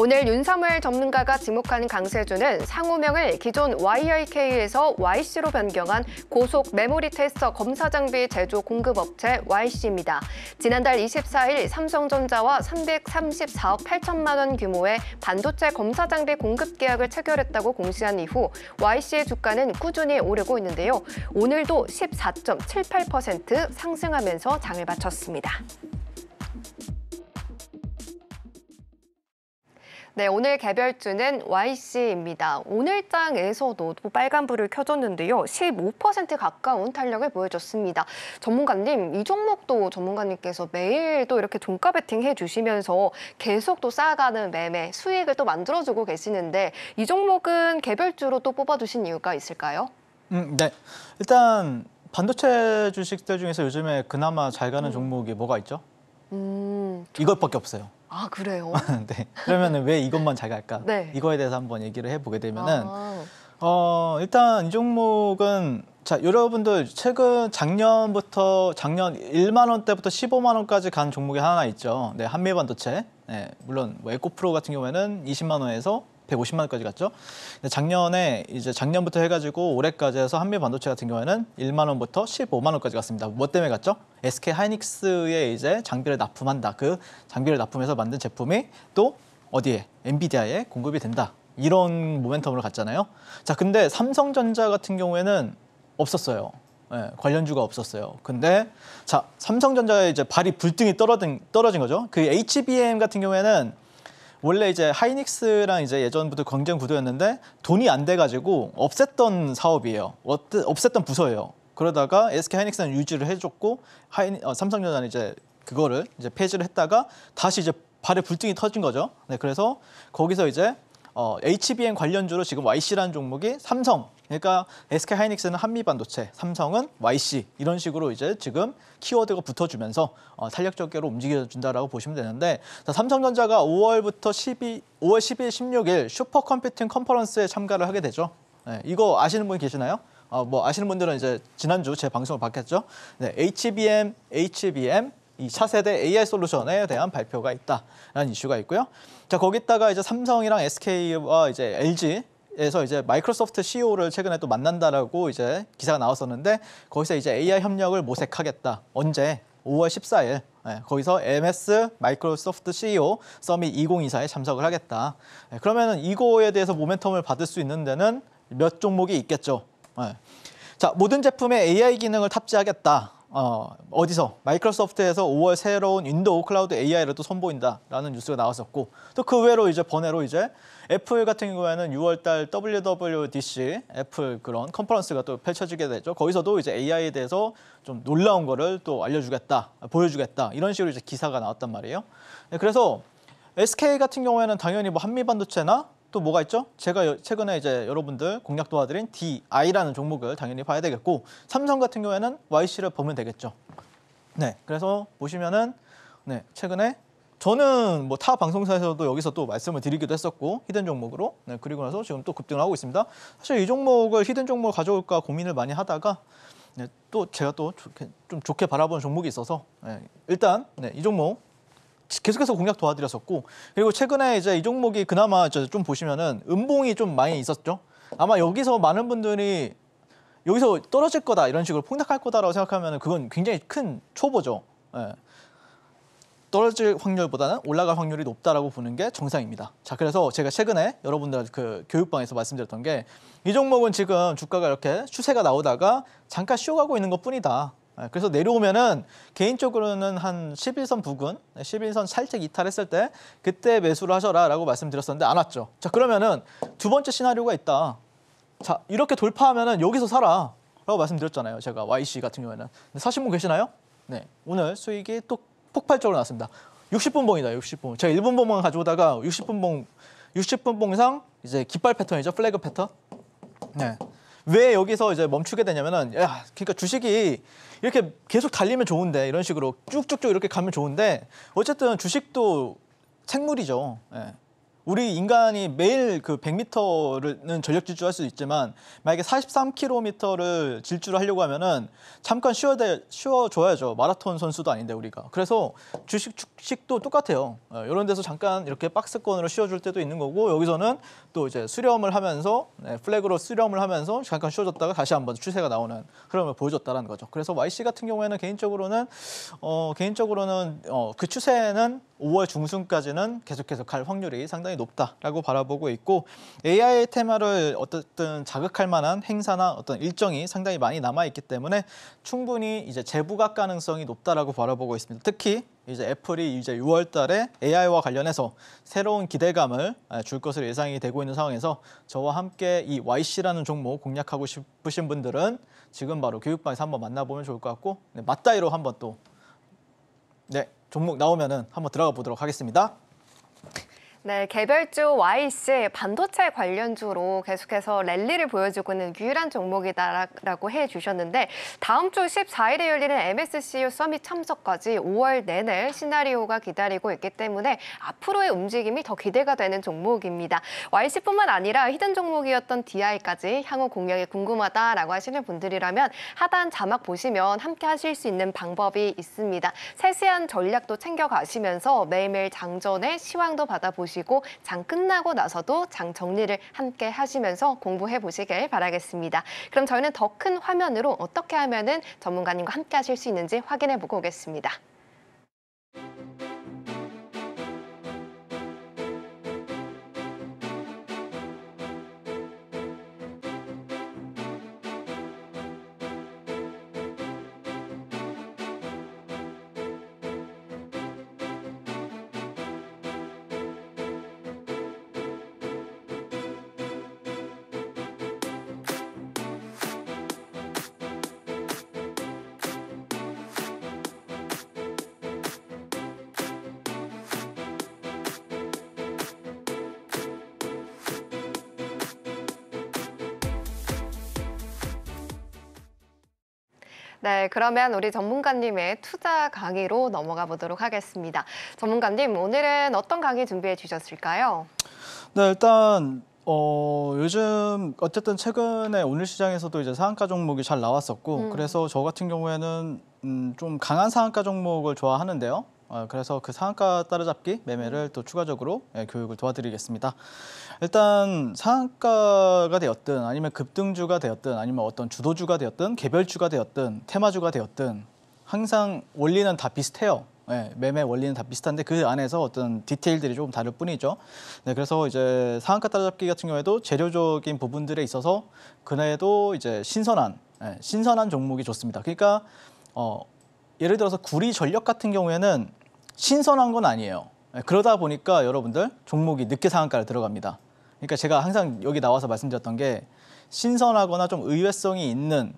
오늘 윤사무엘 전문가가 지목하는 강세주는 상호명을 기존 와이아이케이에서 와이씨로 변경한 고속 메모리 테스터 검사 장비 제조 공급업체 와이씨입니다. 지난달 이십사일 삼성전자와 삼백삼십사억 팔천만 원 규모의 반도체 검사 장비 공급 계약을 체결했다고 공시한 이후 와이씨의 주가는 꾸준히 오르고 있는데요. 오늘도 십사 점 칠팔 퍼센트 상승하면서 장을 마쳤습니다. 네, 오늘 개별주는 와이씨입니다. 오늘장에서도 또 빨간불을 켜줬는데요. 십오 퍼센트 가까운 탄력을 보여줬습니다. 전문가님, 이 종목도 전문가님께서 매일 또 이렇게 종가 베팅 해주시면서 계속 또 쌓아가는 매매, 수익을 또 만들어주고 계시는데 이 종목은 개별주로 또 뽑아두신 이유가 있을까요? 음, 네. 일단 반도체 주식들 중에서 요즘에 그나마 잘 가는 음. 종목이 뭐가 있죠? 음, 저... 이것밖에 없어요. 아, 그래요? 네. 그러면 왜 이것만 잘 갈까? 네. 이거에 대해서 한번 얘기를 해보게 되면은, 아. 어, 일단 이 종목은, 자, 여러분들 최근 작년부터, 작년 일만 원대부터 십오만 원까지 간 종목이 하나 있죠. 네, 한미반도체. 네, 물론 뭐 에코프로 같은 경우에는 이십만 원에서 백오십만 원까지 갔죠. 근데 작년에, 이제 작년부터 해가지고 올해까지 해서 한미반도체 같은 경우에는 일만 원부터 십오만 원까지 갔습니다. 뭐 때문에 갔죠? 에스케이 하이닉스에 이제 장비를 납품한다. 그 장비를 납품해서 만든 제품이 또 어디에? 엔비디아에 공급이 된다. 이런 모멘텀으로 갔잖아요. 자, 근데 삼성전자 같은 경우에는 없었어요. 예, 관련주가 없었어요. 근데 자, 삼성전자에 이제 발이 불등이 떨어진, 떨어진 거죠. 그 에이치비엠 같은 경우에는 원래 이제 하이닉스랑 이제 예전부터 경쟁 구도였는데 돈이 안 돼가지고 없앴던 사업이에요. 없앴던 부서예요. 그러다가 에스케이 하이닉스는 유지를 해줬고 하이, 어, 삼성전자는 이제 그거를 이제 폐지를 했다가 다시 이제 발에 불등이 터진 거죠. 네, 그래서 거기서 이제 어, 에이치비엠 관련주로 지금 와이씨라는 종목이 삼성, 그러니까 에스케이 하이닉스는 한미반도체, 삼성은 와이씨 이런 식으로 이제 지금 키워드가 붙어주면서 어, 탄력적으로 움직여준다라고 보시면 되는데, 자, 삼성전자가 오월부터 십이, 오월 십이일, 십육일 슈퍼컴퓨팅 컨퍼런스에 참가를 하게 되죠. 네, 이거 아시는 분 계시나요? 어, 뭐 아시는 분들은 이제 지난주 제 방송을 봤겠죠. 네, 에이치비엠, 에이치비엠. 이 차세대 에이아이 솔루션에 대한 발표가 있다라는 이슈가 있고요. 자, 거기다가 이제 삼성이랑 에스케이와 이제 엘지에서 이제 마이크로소프트 씨이오를 최근에 또 만난다라고 이제 기사가 나왔었는데 거기서 이제 에이아이 협력을 모색하겠다. 언제? 오월 십사일. 네, 거기서 엠에스 마이크로소프트 씨이오 서밋 이천이십사에 참석을 하겠다. 네, 그러면은 이거에 대해서 모멘텀을 받을 수 있는 데는 몇 종목이 있겠죠. 네. 자, 모든 제품에 에이아이 기능을 탑재하겠다. 어, 어디서 마이크로소프트에서 오월 새로운 윈도우 클라우드 에이아이를 또 선보인다라는 뉴스가 나왔었고, 또 그 외로 이제 번외로 이제 애플 같은 경우에는 유월달 더블유 더블유 디 씨 애플 그런 컨퍼런스가 또 펼쳐지게 되죠. 거기서도 이제 에이아이에 대해서 좀 놀라운 거를 또 알려주겠다, 보여주겠다 이런 식으로 이제 기사가 나왔단 말이에요. 그래서 에스케이 같은 경우에는 당연히 뭐 한미반도체나 또 뭐가 있죠? 제가 최근에 이제 여러분들 공략 도와드린 디아이라는 종목을 당연히 봐야 되겠고, 삼성 같은 경우에는 와이씨를 보면 되겠죠. 네, 그래서 보시면은 네, 최근에 저는 뭐 타 방송사에서도 여기서 또 말씀을 드리기도 했었고 히든 종목으로, 네, 그리고 나서 지금 또 급등을 하고 있습니다. 사실 이 종목을 히든 종목을 가져올까 고민을 많이 하다가 네, 또 제가 또 좋게, 좀 좋게 바라본 종목이 있어서 네, 일단 네, 이 종목 계속해서 공략 도와드렸었고, 그리고 최근에 이제 이 종목이 그나마 좀 보시면은 음봉이 좀 많이 있었죠. 아마 여기서 많은 분들이 여기서 떨어질 거다 이런 식으로 폭락할 거다라고 생각하면은 그건 굉장히 큰 초보죠. 예. 떨어질 확률보다는 올라갈 확률이 높다라고 보는 게 정상입니다. 자, 그래서 제가 최근에 여러분들 그 교육방에서 말씀드렸던 게 이 종목은 지금 주가가 이렇게 추세가 나오다가 잠깐 쉬어가고 있는 것 뿐이다. 그래서 내려오면은 개인적으로는 한 십일선 부근, 십일선 살짝 이탈했을 때 그때 매수를 하셔라라고 말씀드렸었는데 안 왔죠. 자, 그러면은 두 번째 시나리오가 있다. 자, 이렇게 돌파하면은 여기서 사라라고 말씀드렸잖아요. 제가 와이씨 같은 경우에는 사신 분 계시나요? 네, 오늘 수익이 또 폭발적으로 나왔습니다. 육십 분 봉이다, 육십 분. 제가 일 분 봉만 가져오다가 육십 분 봉, 육십 분 봉 이상 이제 깃발 패턴이죠, 플래그 패턴. 네. 왜 여기서 이제 멈추게 되냐면은, 야, 그러니까 주식이 이렇게 계속 달리면 좋은데, 이런 식으로 쭉쭉쭉 이렇게 가면 좋은데, 어쨌든 주식도 생물이죠. 예. 우리 인간이 매일 그 백 미터는 전력 질주할 수 있지만, 만약에 사십삼 킬로미터를 질주를 하려고 하면은 잠깐 쉬어야 돼, 쉬어줘야죠. 마라톤 선수도 아닌데, 우리가. 그래서 주식, 주식도 똑같아요. 예, 이런 데서 잠깐 이렇게 박스권으로 쉬어줄 때도 있는 거고, 여기서는 또 이제 수렴을 하면서, 예, 플래그로 수렴을 하면서 잠깐 쉬어줬다가 다시 한번 추세가 나오는 흐름을 보여줬다는 거죠. 그래서 와이씨 같은 경우에는 개인적으로는, 어, 개인적으로는, 어, 그 추세는 오월 중순까지는 계속해서 갈 확률이 상당히 높다라고 바라보고 있고, 에이아이 테마를 어쨌든 자극할 만한 행사나 어떤 일정이 상당히 많이 남아 있기 때문에 충분히 이제 재부각 가능성이 높다라고 바라보고 있습니다. 특히 이제 애플이 이제 유월달에 에이아이와 관련해서 새로운 기대감을 줄 것으로 예상이 되고 있는 상황에서 저와 함께 이 와이씨라는 종목 공략하고 싶으신 분들은 지금 바로 교육방에서 한번 만나보면 좋을 것 같고, 네, 맞다이로 한번 또 네. 종목 나오면은 한번 들어가 보도록 하겠습니다. 네, 개별주 와이씨 반도체 관련주로 계속해서 랠리를 보여주고 있는 유일한 종목이다라고 해주셨는데, 다음 주 십사일에 열리는 엠에스씨유 서밋 참석까지 오월 내내 시나리오가 기다리고 있기 때문에 앞으로의 움직임이 더 기대가 되는 종목입니다. 와이씨뿐만 아니라 히든 종목이었던 디아이까지 향후 공략이 궁금하다라고 하시는 분들이라면 하단 자막 보시면 함께 하실 수 있는 방법이 있습니다. 세세한 전략도 챙겨가시면서 매일매일 장전에 시황도 받아보시고 장 끝나고 나서도 장 정리를 함께 하시면서 공부해 보시길 바라겠습니다. 그럼 저희는 더 큰 화면으로 어떻게 하면은 전문가님과 함께 하실 수 있는지 확인해 보고 오겠습니다. 네, 그러면 우리 전문가님의 투자 강의로 넘어가 보도록 하겠습니다. 전문가님, 오늘은 어떤 강의 준비해 주셨을까요? 네, 일단 어, 요즘 어쨌든 최근에 오늘 시장에서도 이제 상한가 종목이 잘 나왔었고, 음. 그래서 저 같은 경우에는 음, 좀 강한 상한가 종목을 좋아하는데요. 어, 그래서 그 상한가 따라잡기 매매를 또 추가적으로 예, 교육을 도와드리겠습니다. 일단 상한가가 되었든 아니면 급등주가 되었든 아니면 어떤 주도주가 되었든 개별주가 되었든 테마주가 되었든 항상 원리는 다 비슷해요. 예, 매매 원리는 다 비슷한데 그 안에서 어떤 디테일들이 조금 다를 뿐이죠. 네, 그래서 이제 상한가 따라잡기 같은 경우에도 재료적인 부분들에 있어서 그날도 이제 신선한 예, 신선한 종목이 좋습니다. 그러니까 어, 예를 들어서 구리 전력 같은 경우에는 신선한 건 아니에요. 그러다 보니까 여러분들 종목이 늦게 상한가를 들어갑니다. 그러니까 제가 항상 여기 나와서 말씀드렸던 게 신선하거나 좀 의외성이 있는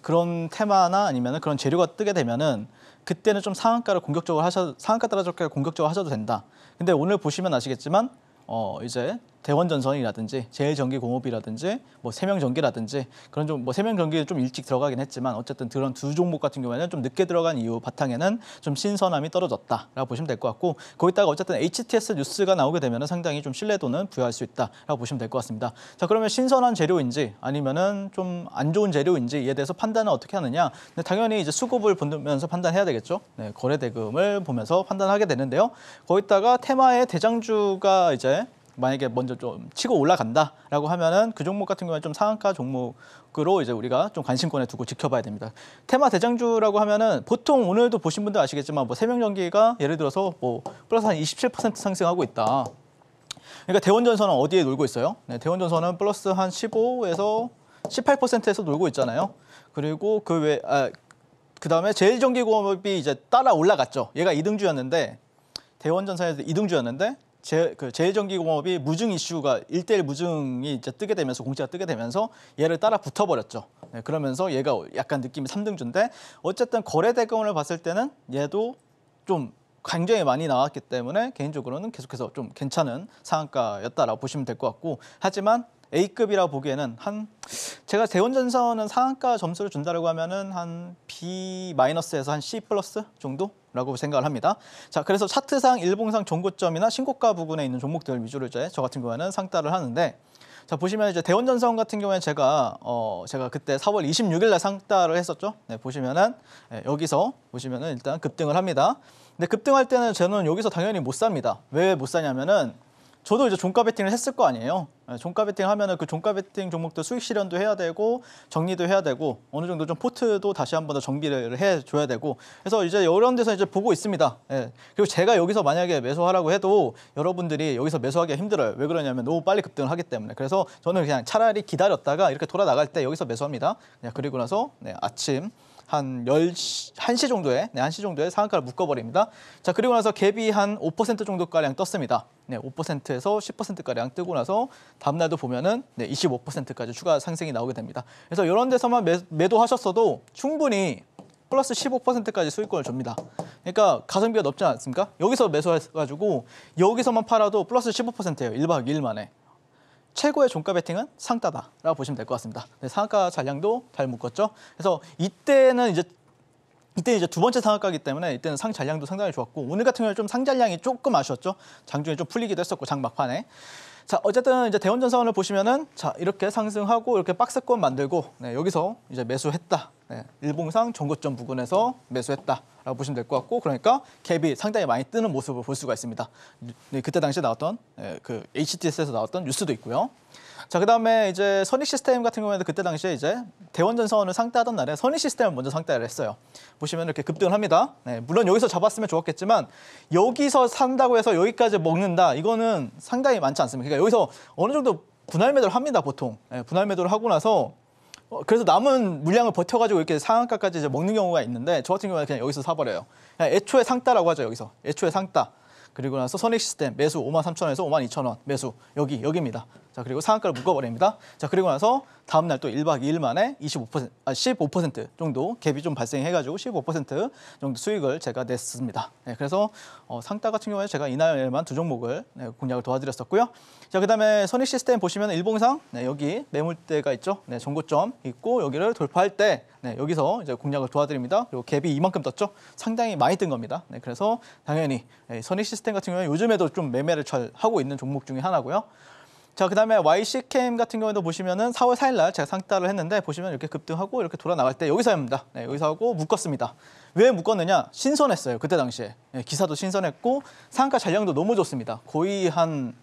그런 테마나 아니면 그런 재료가 뜨게 되면은 그때는 좀 상한가를 공격적으로 하셔 상한가 따라잡기를 공격적으로 하셔도 된다. 근데 오늘 보시면 아시겠지만 어 이제 대원전선이라든지 제일전기공업이라든지 뭐 세명전기라든지 그런 좀 뭐 세명전기는 좀 일찍 들어가긴 했지만 어쨌든 그런 두 종목 같은 경우에는 좀 늦게 들어간 이유 바탕에는 좀 신선함이 떨어졌다라고 보시면 될 것 같고, 거기다가 어쨌든 에이치티에스 뉴스가 나오게 되면은 상당히 좀 신뢰도는 부여할 수 있다라고 보시면 될 것 같습니다. 자, 그러면 신선한 재료인지 아니면은 좀 안 좋은 재료인지에 대해서 판단은 어떻게 하느냐? 근데 당연히 이제 수급을 보면서 판단해야 되겠죠. 네, 거래 대금을 보면서 판단하게 되는데요. 거기다가 테마의 대장주가 이제 만약에 먼저 좀 치고 올라간다라고 하면은 그 종목 같은 경우는 좀 상한가 종목으로 이제 우리가 좀 관심권에 두고 지켜봐야 됩니다. 테마 대장주라고 하면은 보통 오늘도 보신 분들 아시겠지만 뭐 세명전기가 예를 들어서 뭐 플러스 한 이십칠 퍼센트 상승하고 있다. 그러니까 대원전선은 어디에 놀고 있어요? 네, 대원전선은 플러스 한 십오에서 십팔 퍼센트에서 놀고 있잖아요. 그리고 그 외 아 그 다음에 제일전기공업이 이제 따라 올라갔죠. 얘가 이등주였는데 대원전선에서 이등주였는데. 제, 그 제일전기공업이 무증 이슈가 일대일 무증이 이제 뜨게 되면서 공시가 뜨게 되면서 얘를 따라 붙어버렸죠. 네, 그러면서 얘가 약간 느낌이 삼등주인데 어쨌든 거래 대금을 봤을 때는 얘도 좀 굉장히 많이 나왔기 때문에 개인적으로는 계속해서 좀 괜찮은 상한가였다라고 보시면 될 것 같고, 하지만 A급이라고 보기에는 한 제가 대원전선은 상한가 점수를 준다라고 하면은 한 B 마이너스에서 한 C 플러스 정도? 라고 생각을 합니다. 자, 그래서 차트상 일봉상 전고점이나 신고가 부근에 있는 종목들 위주로 이제 저 같은 경우에는 상따를 하는데, 자, 보시면 이제 대원전선 같은 경우에 제가 어 제가 그때 사월 이십육일날 상따를 했었죠. 네, 보시면은 네, 여기서 보시면은 일단 급등을 합니다. 근데 급등할 때는 저는 여기서 당연히 못 삽니다. 왜 못 사냐면은 저도 이제 종가 베팅을 했을 거 아니에요. 종가 베팅 하면은 그 종가 베팅 종목도 수익 실현도 해야 되고 정리도 해야 되고 어느 정도 좀 포트도 다시 한 번 더 정비를 해줘야 되고, 그래서 이제 이런 데서 이제 보고 있습니다. 예. 그리고 제가 여기서 만약에 매수하라고 해도 여러분들이 여기서 매수하기가 힘들어요. 왜 그러냐면 너무 빨리 급등을 하기 때문에. 그래서 저는 그냥 차라리 기다렸다가 이렇게 돌아 나갈 때 여기서 매수합니다. 예. 그리고 나서 네, 아침 한 열시, 한시 정도에, 네, 한시 정도에 상한가를 묶어버립니다. 자, 그리고 나서 갭이 한 오 퍼센트 정도가량 떴습니다. 네, 오 퍼센트에서 십 퍼센트가량 뜨고 나서 다음날도 보면은 네, 이십오 퍼센트까지 추가 상승이 나오게 됩니다. 그래서 이런 데서만 매, 매도하셨어도 충분히 플러스 십오 퍼센트까지 수익권을 줍니다. 그러니까 가성비가 높지 않습니까? 여기서 매수해가지고 여기서만 팔아도 플러스 십오 퍼센트예요. 일박 이일 만에. 최고의 종가 베팅은 상따다라고 보시면 될 것 같습니다. 네, 상한가 잔량도 잘 묶었죠. 그래서 이때는 이제 이때 이제 두 번째 상한가이기 때문에 이때는 상 잔량도 상당히 좋았고, 오늘 같은 경우는 좀 상 잔량이 조금 아쉬웠죠. 장중에 좀 풀리기도 했었고 장 막판에. 자, 어쨌든 이제 대원전선을 보시면은 자, 이렇게 상승하고 이렇게 박스권 만들고 네, 여기서 이제 매수했다. 네, 일봉상 전고점 부근에서 매수했다라고 보시면 될 것 같고, 그러니까 갭이 상당히 많이 뜨는 모습을 볼 수가 있습니다. 네, 그때 당시에 나왔던 네, 그 에이치티에스에서 나왔던 뉴스도 있고요. 자, 그다음에 이제 선익 시스템 같은 경우에는 그때 당시에 이제 대원전선을 상따하던 날에 선익 시스템을 먼저 상따를 했어요. 보시면 이렇게 급등을 합니다. 네, 물론 여기서 잡았으면 좋았겠지만 여기서 산다고 해서 여기까지 먹는다 이거는 상당히 많지 않습니다. 그러니까 여기서 어느 정도 분할 매도를 합니다, 보통. 네, 분할 매도를 하고 나서 그래서 남은 물량을 버텨가지고 이렇게 상한가까지 이제 먹는 경우가 있는데, 저 같은 경우는 그냥 여기서 사버려요. 그냥 애초에 상따라고 하죠, 여기서. 애초에 상따. 그리고 나서 선익 시스템 매수 오만 삼천 원에서 오만 이천 원 매수 여기, 여기입니다. 자, 그리고 상한가를 묶어버립니다. 자, 그리고 나서 다음날 또 일박 이일 만에 이십오 퍼센트, 아, 십오 퍼센트 정도 갭이 좀 발생해가지고 십오 퍼센트 정도 수익을 제가 냈습니다. 네, 그래서 어, 상따 같은 경우에 제가 이날에만 두 종목을 네, 공략을 도와드렸었고요. 자, 그 다음에 선익 시스템 보시면 일봉상 네, 여기 매물대가 있죠. 네, 전고점 있고 여기를 돌파할 때 네, 여기서 이제 공략을 도와드립니다. 그리고 갭이 이만큼 떴죠. 상당히 많이 뜬 겁니다. 네, 그래서 당연히 네, 선익 시스템 같은 경우에 요즘에도 좀 매매를 잘 하고 있는 종목 중에 하나고요. 자, 그다음에 와이씨캠 같은 경우에도 보시면은 사월 사일날 제가 상따를 했는데 보시면 이렇게 급등하고 이렇게 돌아 나갈 때 여기서 합니다. 네, 여기서 하고 묶었습니다. 왜 묶었느냐? 신선했어요. 그때 당시에 네, 기사도 신선했고 상한가 잔량도 너무 좋습니다. 거의 한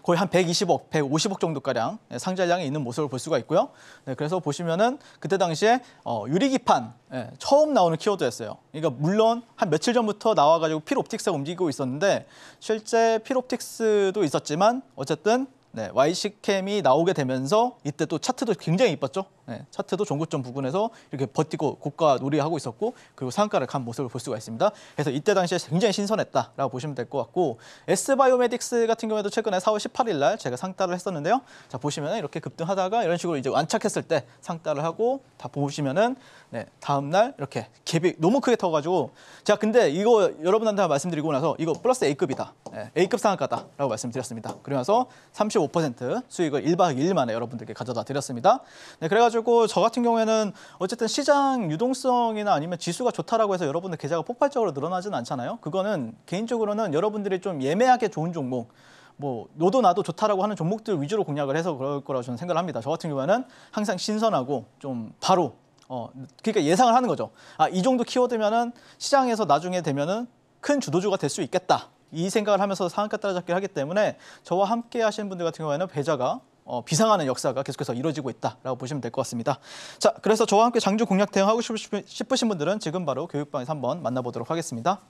거의 한 백이십억, 백오십억 정도 가량 상잔량이 있는 모습을 볼 수가 있고요. 네, 그래서 보시면은 그때 당시에 어, 유리기판 예, 처음 나오는 키워드였어요. 그러니까 물론 한 며칠 전부터 나와가지고 필옵틱스가 움직이고 있었는데 실제 필옵틱스도 있었지만 어쨌든 네, 와이씨캠이 나오게 되면서 이때 또 차트도 굉장히 이뻤죠. 네, 차트도 종고점 부근에서 이렇게 버티고 고가 놀이하고 있었고 그리고 상한가를 간 모습을 볼 수가 있습니다. 그래서 이때 당시에 굉장히 신선했다라고 보시면 될 것 같고 S바이오메딕스 같은 경우에도 최근에 사월 십팔일 날 제가 상따를 했었는데요. 자 보시면 이렇게 급등하다가 이런 식으로 이제 완착했을 때 상따를 하고 다 보시면은 네, 다음 날 이렇게 갭이 너무 크게 터가지고 자 근데 이거 여러분한테 말씀드리고 나서 이거 플러스 A급이다. 네, A급 상한가다라고 말씀드렸습니다. 그러면서 삼십오 퍼센트 수익을 일박 이일 만에 여러분들께 가져다 드렸습니다. 네, 그래가지고 저 같은 경우에는 어쨌든 시장 유동성이나 아니면 지수가 좋다라고 해서 여러분들 계좌가 폭발적으로 늘어나진 않잖아요. 그거는 개인적으로는 여러분들이 좀 예매하게 좋은 종목, 뭐 너도 나도 좋다라고 하는 종목들 위주로 공략을 해서 그럴 거라고 저는 생각을 합니다. 저 같은 경우에는 항상 신선하고 좀 바로 어 그러니까 예상을 하는 거죠. 아, 이 정도 키워드면은 시장에서 나중에 되면은 큰 주도주가 될 수 있겠다. 이 생각을 하면서 상한가 따라잡기를 하기 때문에 저와 함께 하시는 분들 같은 경우에는 배자가 어, 비상하는 역사가 계속해서 이루어지고 있다라고 보시면 될 것 같습니다. 자, 그래서 저와 함께 장주 공략 대응하고 싶으신 분들은 지금 바로 교육방에서 한번 만나보도록 하겠습니다.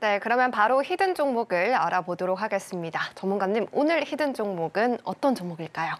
네, 그러면 바로 히든 종목을 알아보도록 하겠습니다. 전문가님, 오늘 히든 종목은 어떤 종목일까요?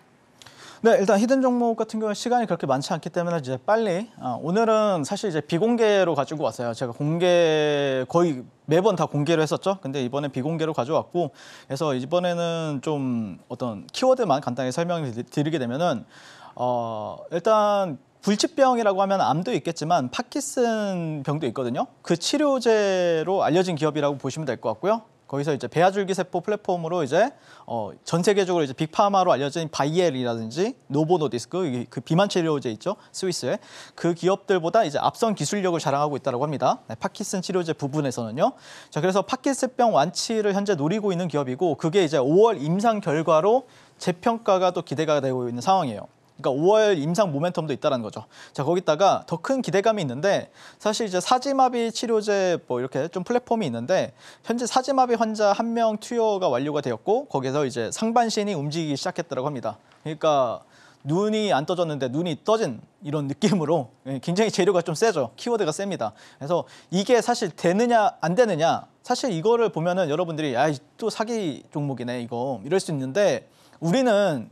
네, 일단 히든 종목 같은 경우는 시간이 그렇게 많지 않기 때문에 이제 빨리 아, 오늘은 사실 이제 비공개로 가지고 왔어요. 제가 공개 거의 매번 다 공개를 했었죠. 근데 이번에 비공개로 가져왔고 그래서 이번에는 좀 어떤 키워드만 간단히 설명을 드리게 되면은 어, 일단 불치병이라고 하면 암도 있겠지만 파킨슨 병도 있거든요. 그 치료제로 알려진 기업이라고 보시면 될 것 같고요. 거기서 이제 배아줄기 세포 플랫폼으로 이제 어, 전 세계적으로 이제 빅파마로 알려진 바이엘이라든지 노보노디스크 그 비만 치료제 있죠 스위스에 그 기업들보다 이제 앞선 기술력을 자랑하고 있다고 합니다. 네, 파킨슨 치료제 부분에서는요. 자 그래서 파킨슨병 완치를 현재 노리고 있는 기업이고 그게 이제 오월 임상 결과로 재평가가 또 기대가 되고 있는 상황이에요. 그러니까 오월 임상 모멘텀도 있다는 거죠. 자 거기다가 더 큰 기대감이 있는데 사실 이제 사지마비 치료제 뭐 이렇게 좀 플랫폼이 있는데 현재 사지마비 환자 한 명 투여가 완료가 되었고 거기서 이제 상반신이 움직이기 시작했다고 합니다. 그러니까 눈이 안 떠졌는데 눈이 떠진 이런 느낌으로 굉장히 재료가 좀 세죠. 키워드가 셉니다. 그래서 이게 사실 되느냐 안 되느냐 사실 이거를 보면은 여러분들이 아, 또 사기 종목이네 이거 이럴 수 있는데 우리는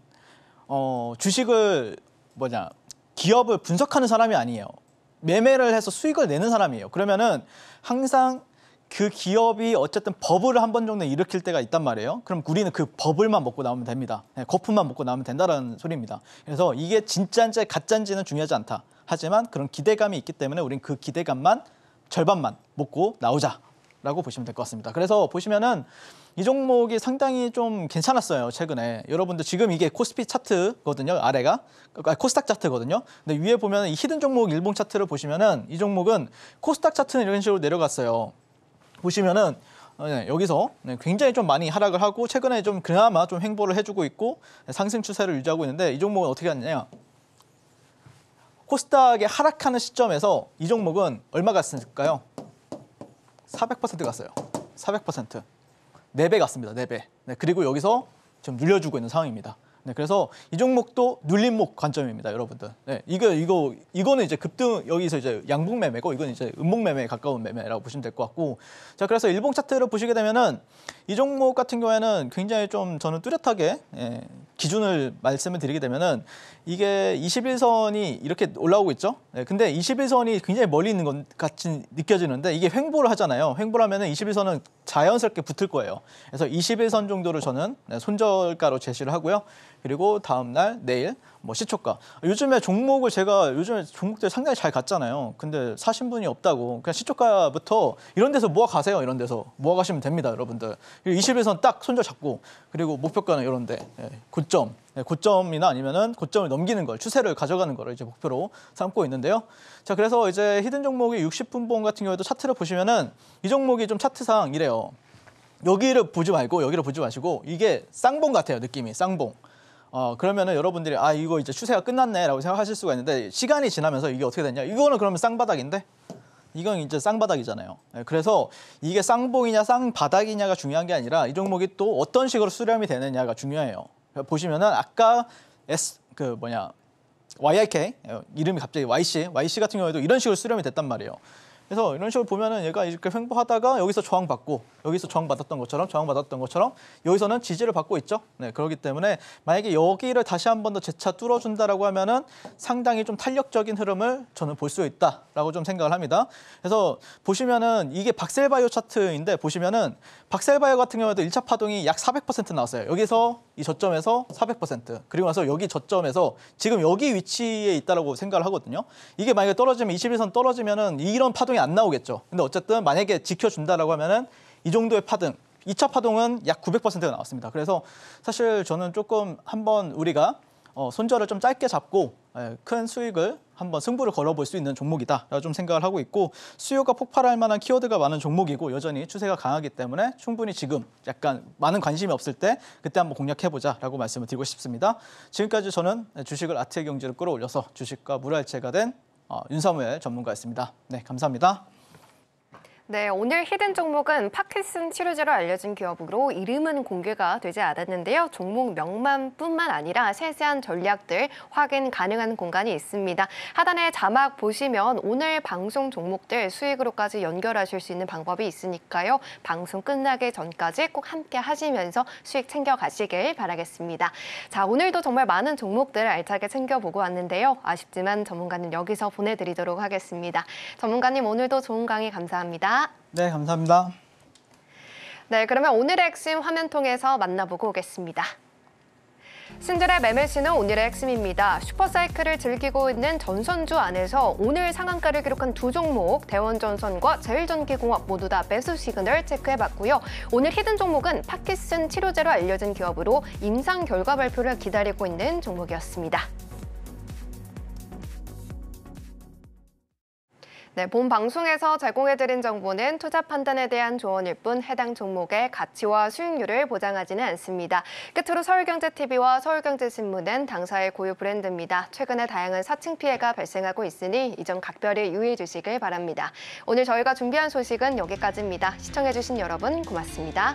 어, 주식을 뭐냐 기업을 분석하는 사람이 아니에요. 매매를 해서 수익을 내는 사람이에요. 그러면은 항상 그 기업이 어쨌든 버블을 한 번 정도 일으킬 때가 있단 말이에요. 그럼 우리는 그 버블만 먹고 나오면 됩니다. 네, 거품만 먹고 나오면 된다라는 소리입니다. 그래서 이게 진짜인지 가짜인지는 중요하지 않다. 하지만 그런 기대감이 있기 때문에 우린 그 기대감만 절반만 먹고 나오자라고 보시면 될 것 같습니다. 그래서 보시면은 이 종목이 상당히 좀 괜찮았어요, 최근에. 여러분들 지금 이게 코스피 차트거든요, 아래가. 코스닥 차트거든요. 근데 위에 보면 이 히든 종목 일봉 차트를 보시면은 이 종목은 코스닥 차트는 이런 식으로 내려갔어요. 보시면은 여기서 굉장히 좀 많이 하락을 하고 최근에 좀 그나마 좀 횡보를 해주고 있고 상승 추세를 유지하고 있는데 이 종목은 어떻게 하느냐. 코스닥의 하락하는 시점에서 이 종목은 얼마 갔을까요? 사백 퍼센트 갔어요. 사백 퍼센트. 네 배 갔습니다. 네 배. 네, 그리고 여기서 지금 눌려주고 있는 상황입니다. 네, 그래서 이 종목도 눌림목 관점입니다, 여러분들. 네, 이거 이거 이거는 이제 급등 여기서 이제 양봉 매매고 이건 이제 음봉 매매에 가까운 매매라고 보시면 될 것 같고. 자, 그래서 일봉 차트를 보시게 되면은 이 종목 같은 경우에는 굉장히 좀 저는 뚜렷하게 예, 기준을 말씀을 드리게 되면은 이게 이십일선이 이렇게 올라오고 있죠. 네, 근데 이십일선이 굉장히 멀리 있는 것 같이 느껴지는데 이게 횡보를 하잖아요. 횡보를 하면은 이십일선은 자연스럽게 붙을 거예요. 그래서 이십일선 정도를 저는 손절가로 제시를 하고요. 그리고 다음 날 내일 뭐 시초가. 요즘에 종목을 제가 요즘에 종목들 상당히 잘 갔잖아요. 근데 사신 분이 없다고 그냥 시초가부터 이런 데서 모아 가세요. 이런 데서 모아 가시면 됩니다, 여러분들. 그리고 이십일선 딱 손절 잡고 그리고 목표가는 이런 데 고점, 고점이나 아니면은 고점을 넘기는 걸 추세를 가져가는 걸 이제 목표로 삼고 있는데요. 자, 그래서 이제 히든 종목이 육십 분봉 같은 경우에도 차트를 보시면은 이 종목이 좀 차트상 이래요. 여기를 보지 말고 여기를 보지 마시고 이게 쌍봉 같아요, 느낌이 쌍봉. 어 그러면은 여러분들이 아 이거 이제 추세가 끝났네라고 생각하실 수가 있는데 시간이 지나면서 이게 어떻게 됐냐 이거는 그러면 쌍바닥인데 이건 이제 쌍바닥이잖아요. 네, 그래서 이게 쌍봉이냐 쌍바닥이냐가 중요한 게 아니라 이 종목이 또 어떤 식으로 수렴이 되느냐가 중요해요. 보시면은 아까 S 그 뭐냐 와이아이케이 이름이 갑자기 와이씨 와이씨 같은 경우에도 이런 식으로 수렴이 됐단 말이에요. 그래서 이런 식으로 보면은 얘가 이렇게 횡보하다가 여기서 저항받고 여기서 저항받았던 것처럼 저항받았던 것처럼 여기서는 지지를 받고 있죠. 네, 그렇기 때문에 만약에 여기를 다시 한 번 더 재차 뚫어준다라고 하면은 상당히 좀 탄력적인 흐름을 저는 볼 수 있다라고 좀 생각을 합니다. 그래서 보시면은 이게 박셀바이오 차트인데 보시면은 박셀바이오 같은 경우에도 일 차 파동이 약 사백 퍼센트 나왔어요. 여기서 이 저점에서 사백 퍼센트 그리고 나서 여기 저점에서 지금 여기 위치에 있다라고 생각을 하거든요. 이게 만약에 떨어지면 이십일 선 떨어지면은 이런 파동이 안 나오겠죠. 근데 어쨌든 만약에 지켜준다라고 하면은 이 정도의 파동, 이 차 파동은 약 구백 퍼센트가 나왔습니다. 그래서 사실 저는 조금 한번 우리가 어, 손절을 좀 짧게 잡고 예, 큰 수익을 한번 승부를 걸어볼 수 있는 종목이다라고 좀 생각을 하고 있고 수요가 폭발할 만한 키워드가 많은 종목이고 여전히 추세가 강하기 때문에 충분히 지금 약간 많은 관심이 없을 때 그때 한번 공략해보자라고 말씀을 드리고 싶습니다. 지금까지 저는 주식을 아트의 경지로 끌어올려서 주식과 무랄체가 된 어, 윤사무엘 전문가였습니다. 네, 감사합니다. 네, 오늘 히든 종목은 파킨슨 치료제로 알려진 기업으로 이름은 공개가 되지 않았는데요. 종목 명만뿐만 아니라 세세한 전략들 확인 가능한 공간이 있습니다. 하단에 자막 보시면 오늘 방송 종목들 수익으로까지 연결하실 수 있는 방법이 있으니까요. 방송 끝나기 전까지 꼭 함께 하시면서 수익 챙겨가시길 바라겠습니다. 자, 오늘도 정말 많은 종목들을 알차게 챙겨보고 왔는데요. 아쉽지만 전문가님 여기서 보내드리도록 하겠습니다. 전문가님 오늘도 좋은 강의 감사합니다. 네, 감사합니다. 네, 그러면 오늘의 핵심 화면 통해서 만나보고 오겠습니다. 신들의 매매신호 오늘의 핵심입니다. 슈퍼사이클을 즐기고 있는 전선주 안에서 오늘 상한가를 기록한 두 종목 대원전선과 제일전기공업 모두 다 매수 시그널 체크해봤고요. 오늘 히든 종목은 파킨슨 치료제로 알려진 기업으로 임상 결과 발표를 기다리고 있는 종목이었습니다. 네, 본 방송에서 제공해드린 정보는 투자 판단에 대한 조언일 뿐 해당 종목의 가치와 수익률을 보장하지는 않습니다. 끝으로 서울경제티비와 서울경제신문은 당사의 고유 브랜드입니다. 최근에 다양한 사칭 피해가 발생하고 있으니 이 점 각별히 유의해 주시길 바랍니다. 오늘 저희가 준비한 소식은 여기까지입니다. 시청해주신 여러분 고맙습니다.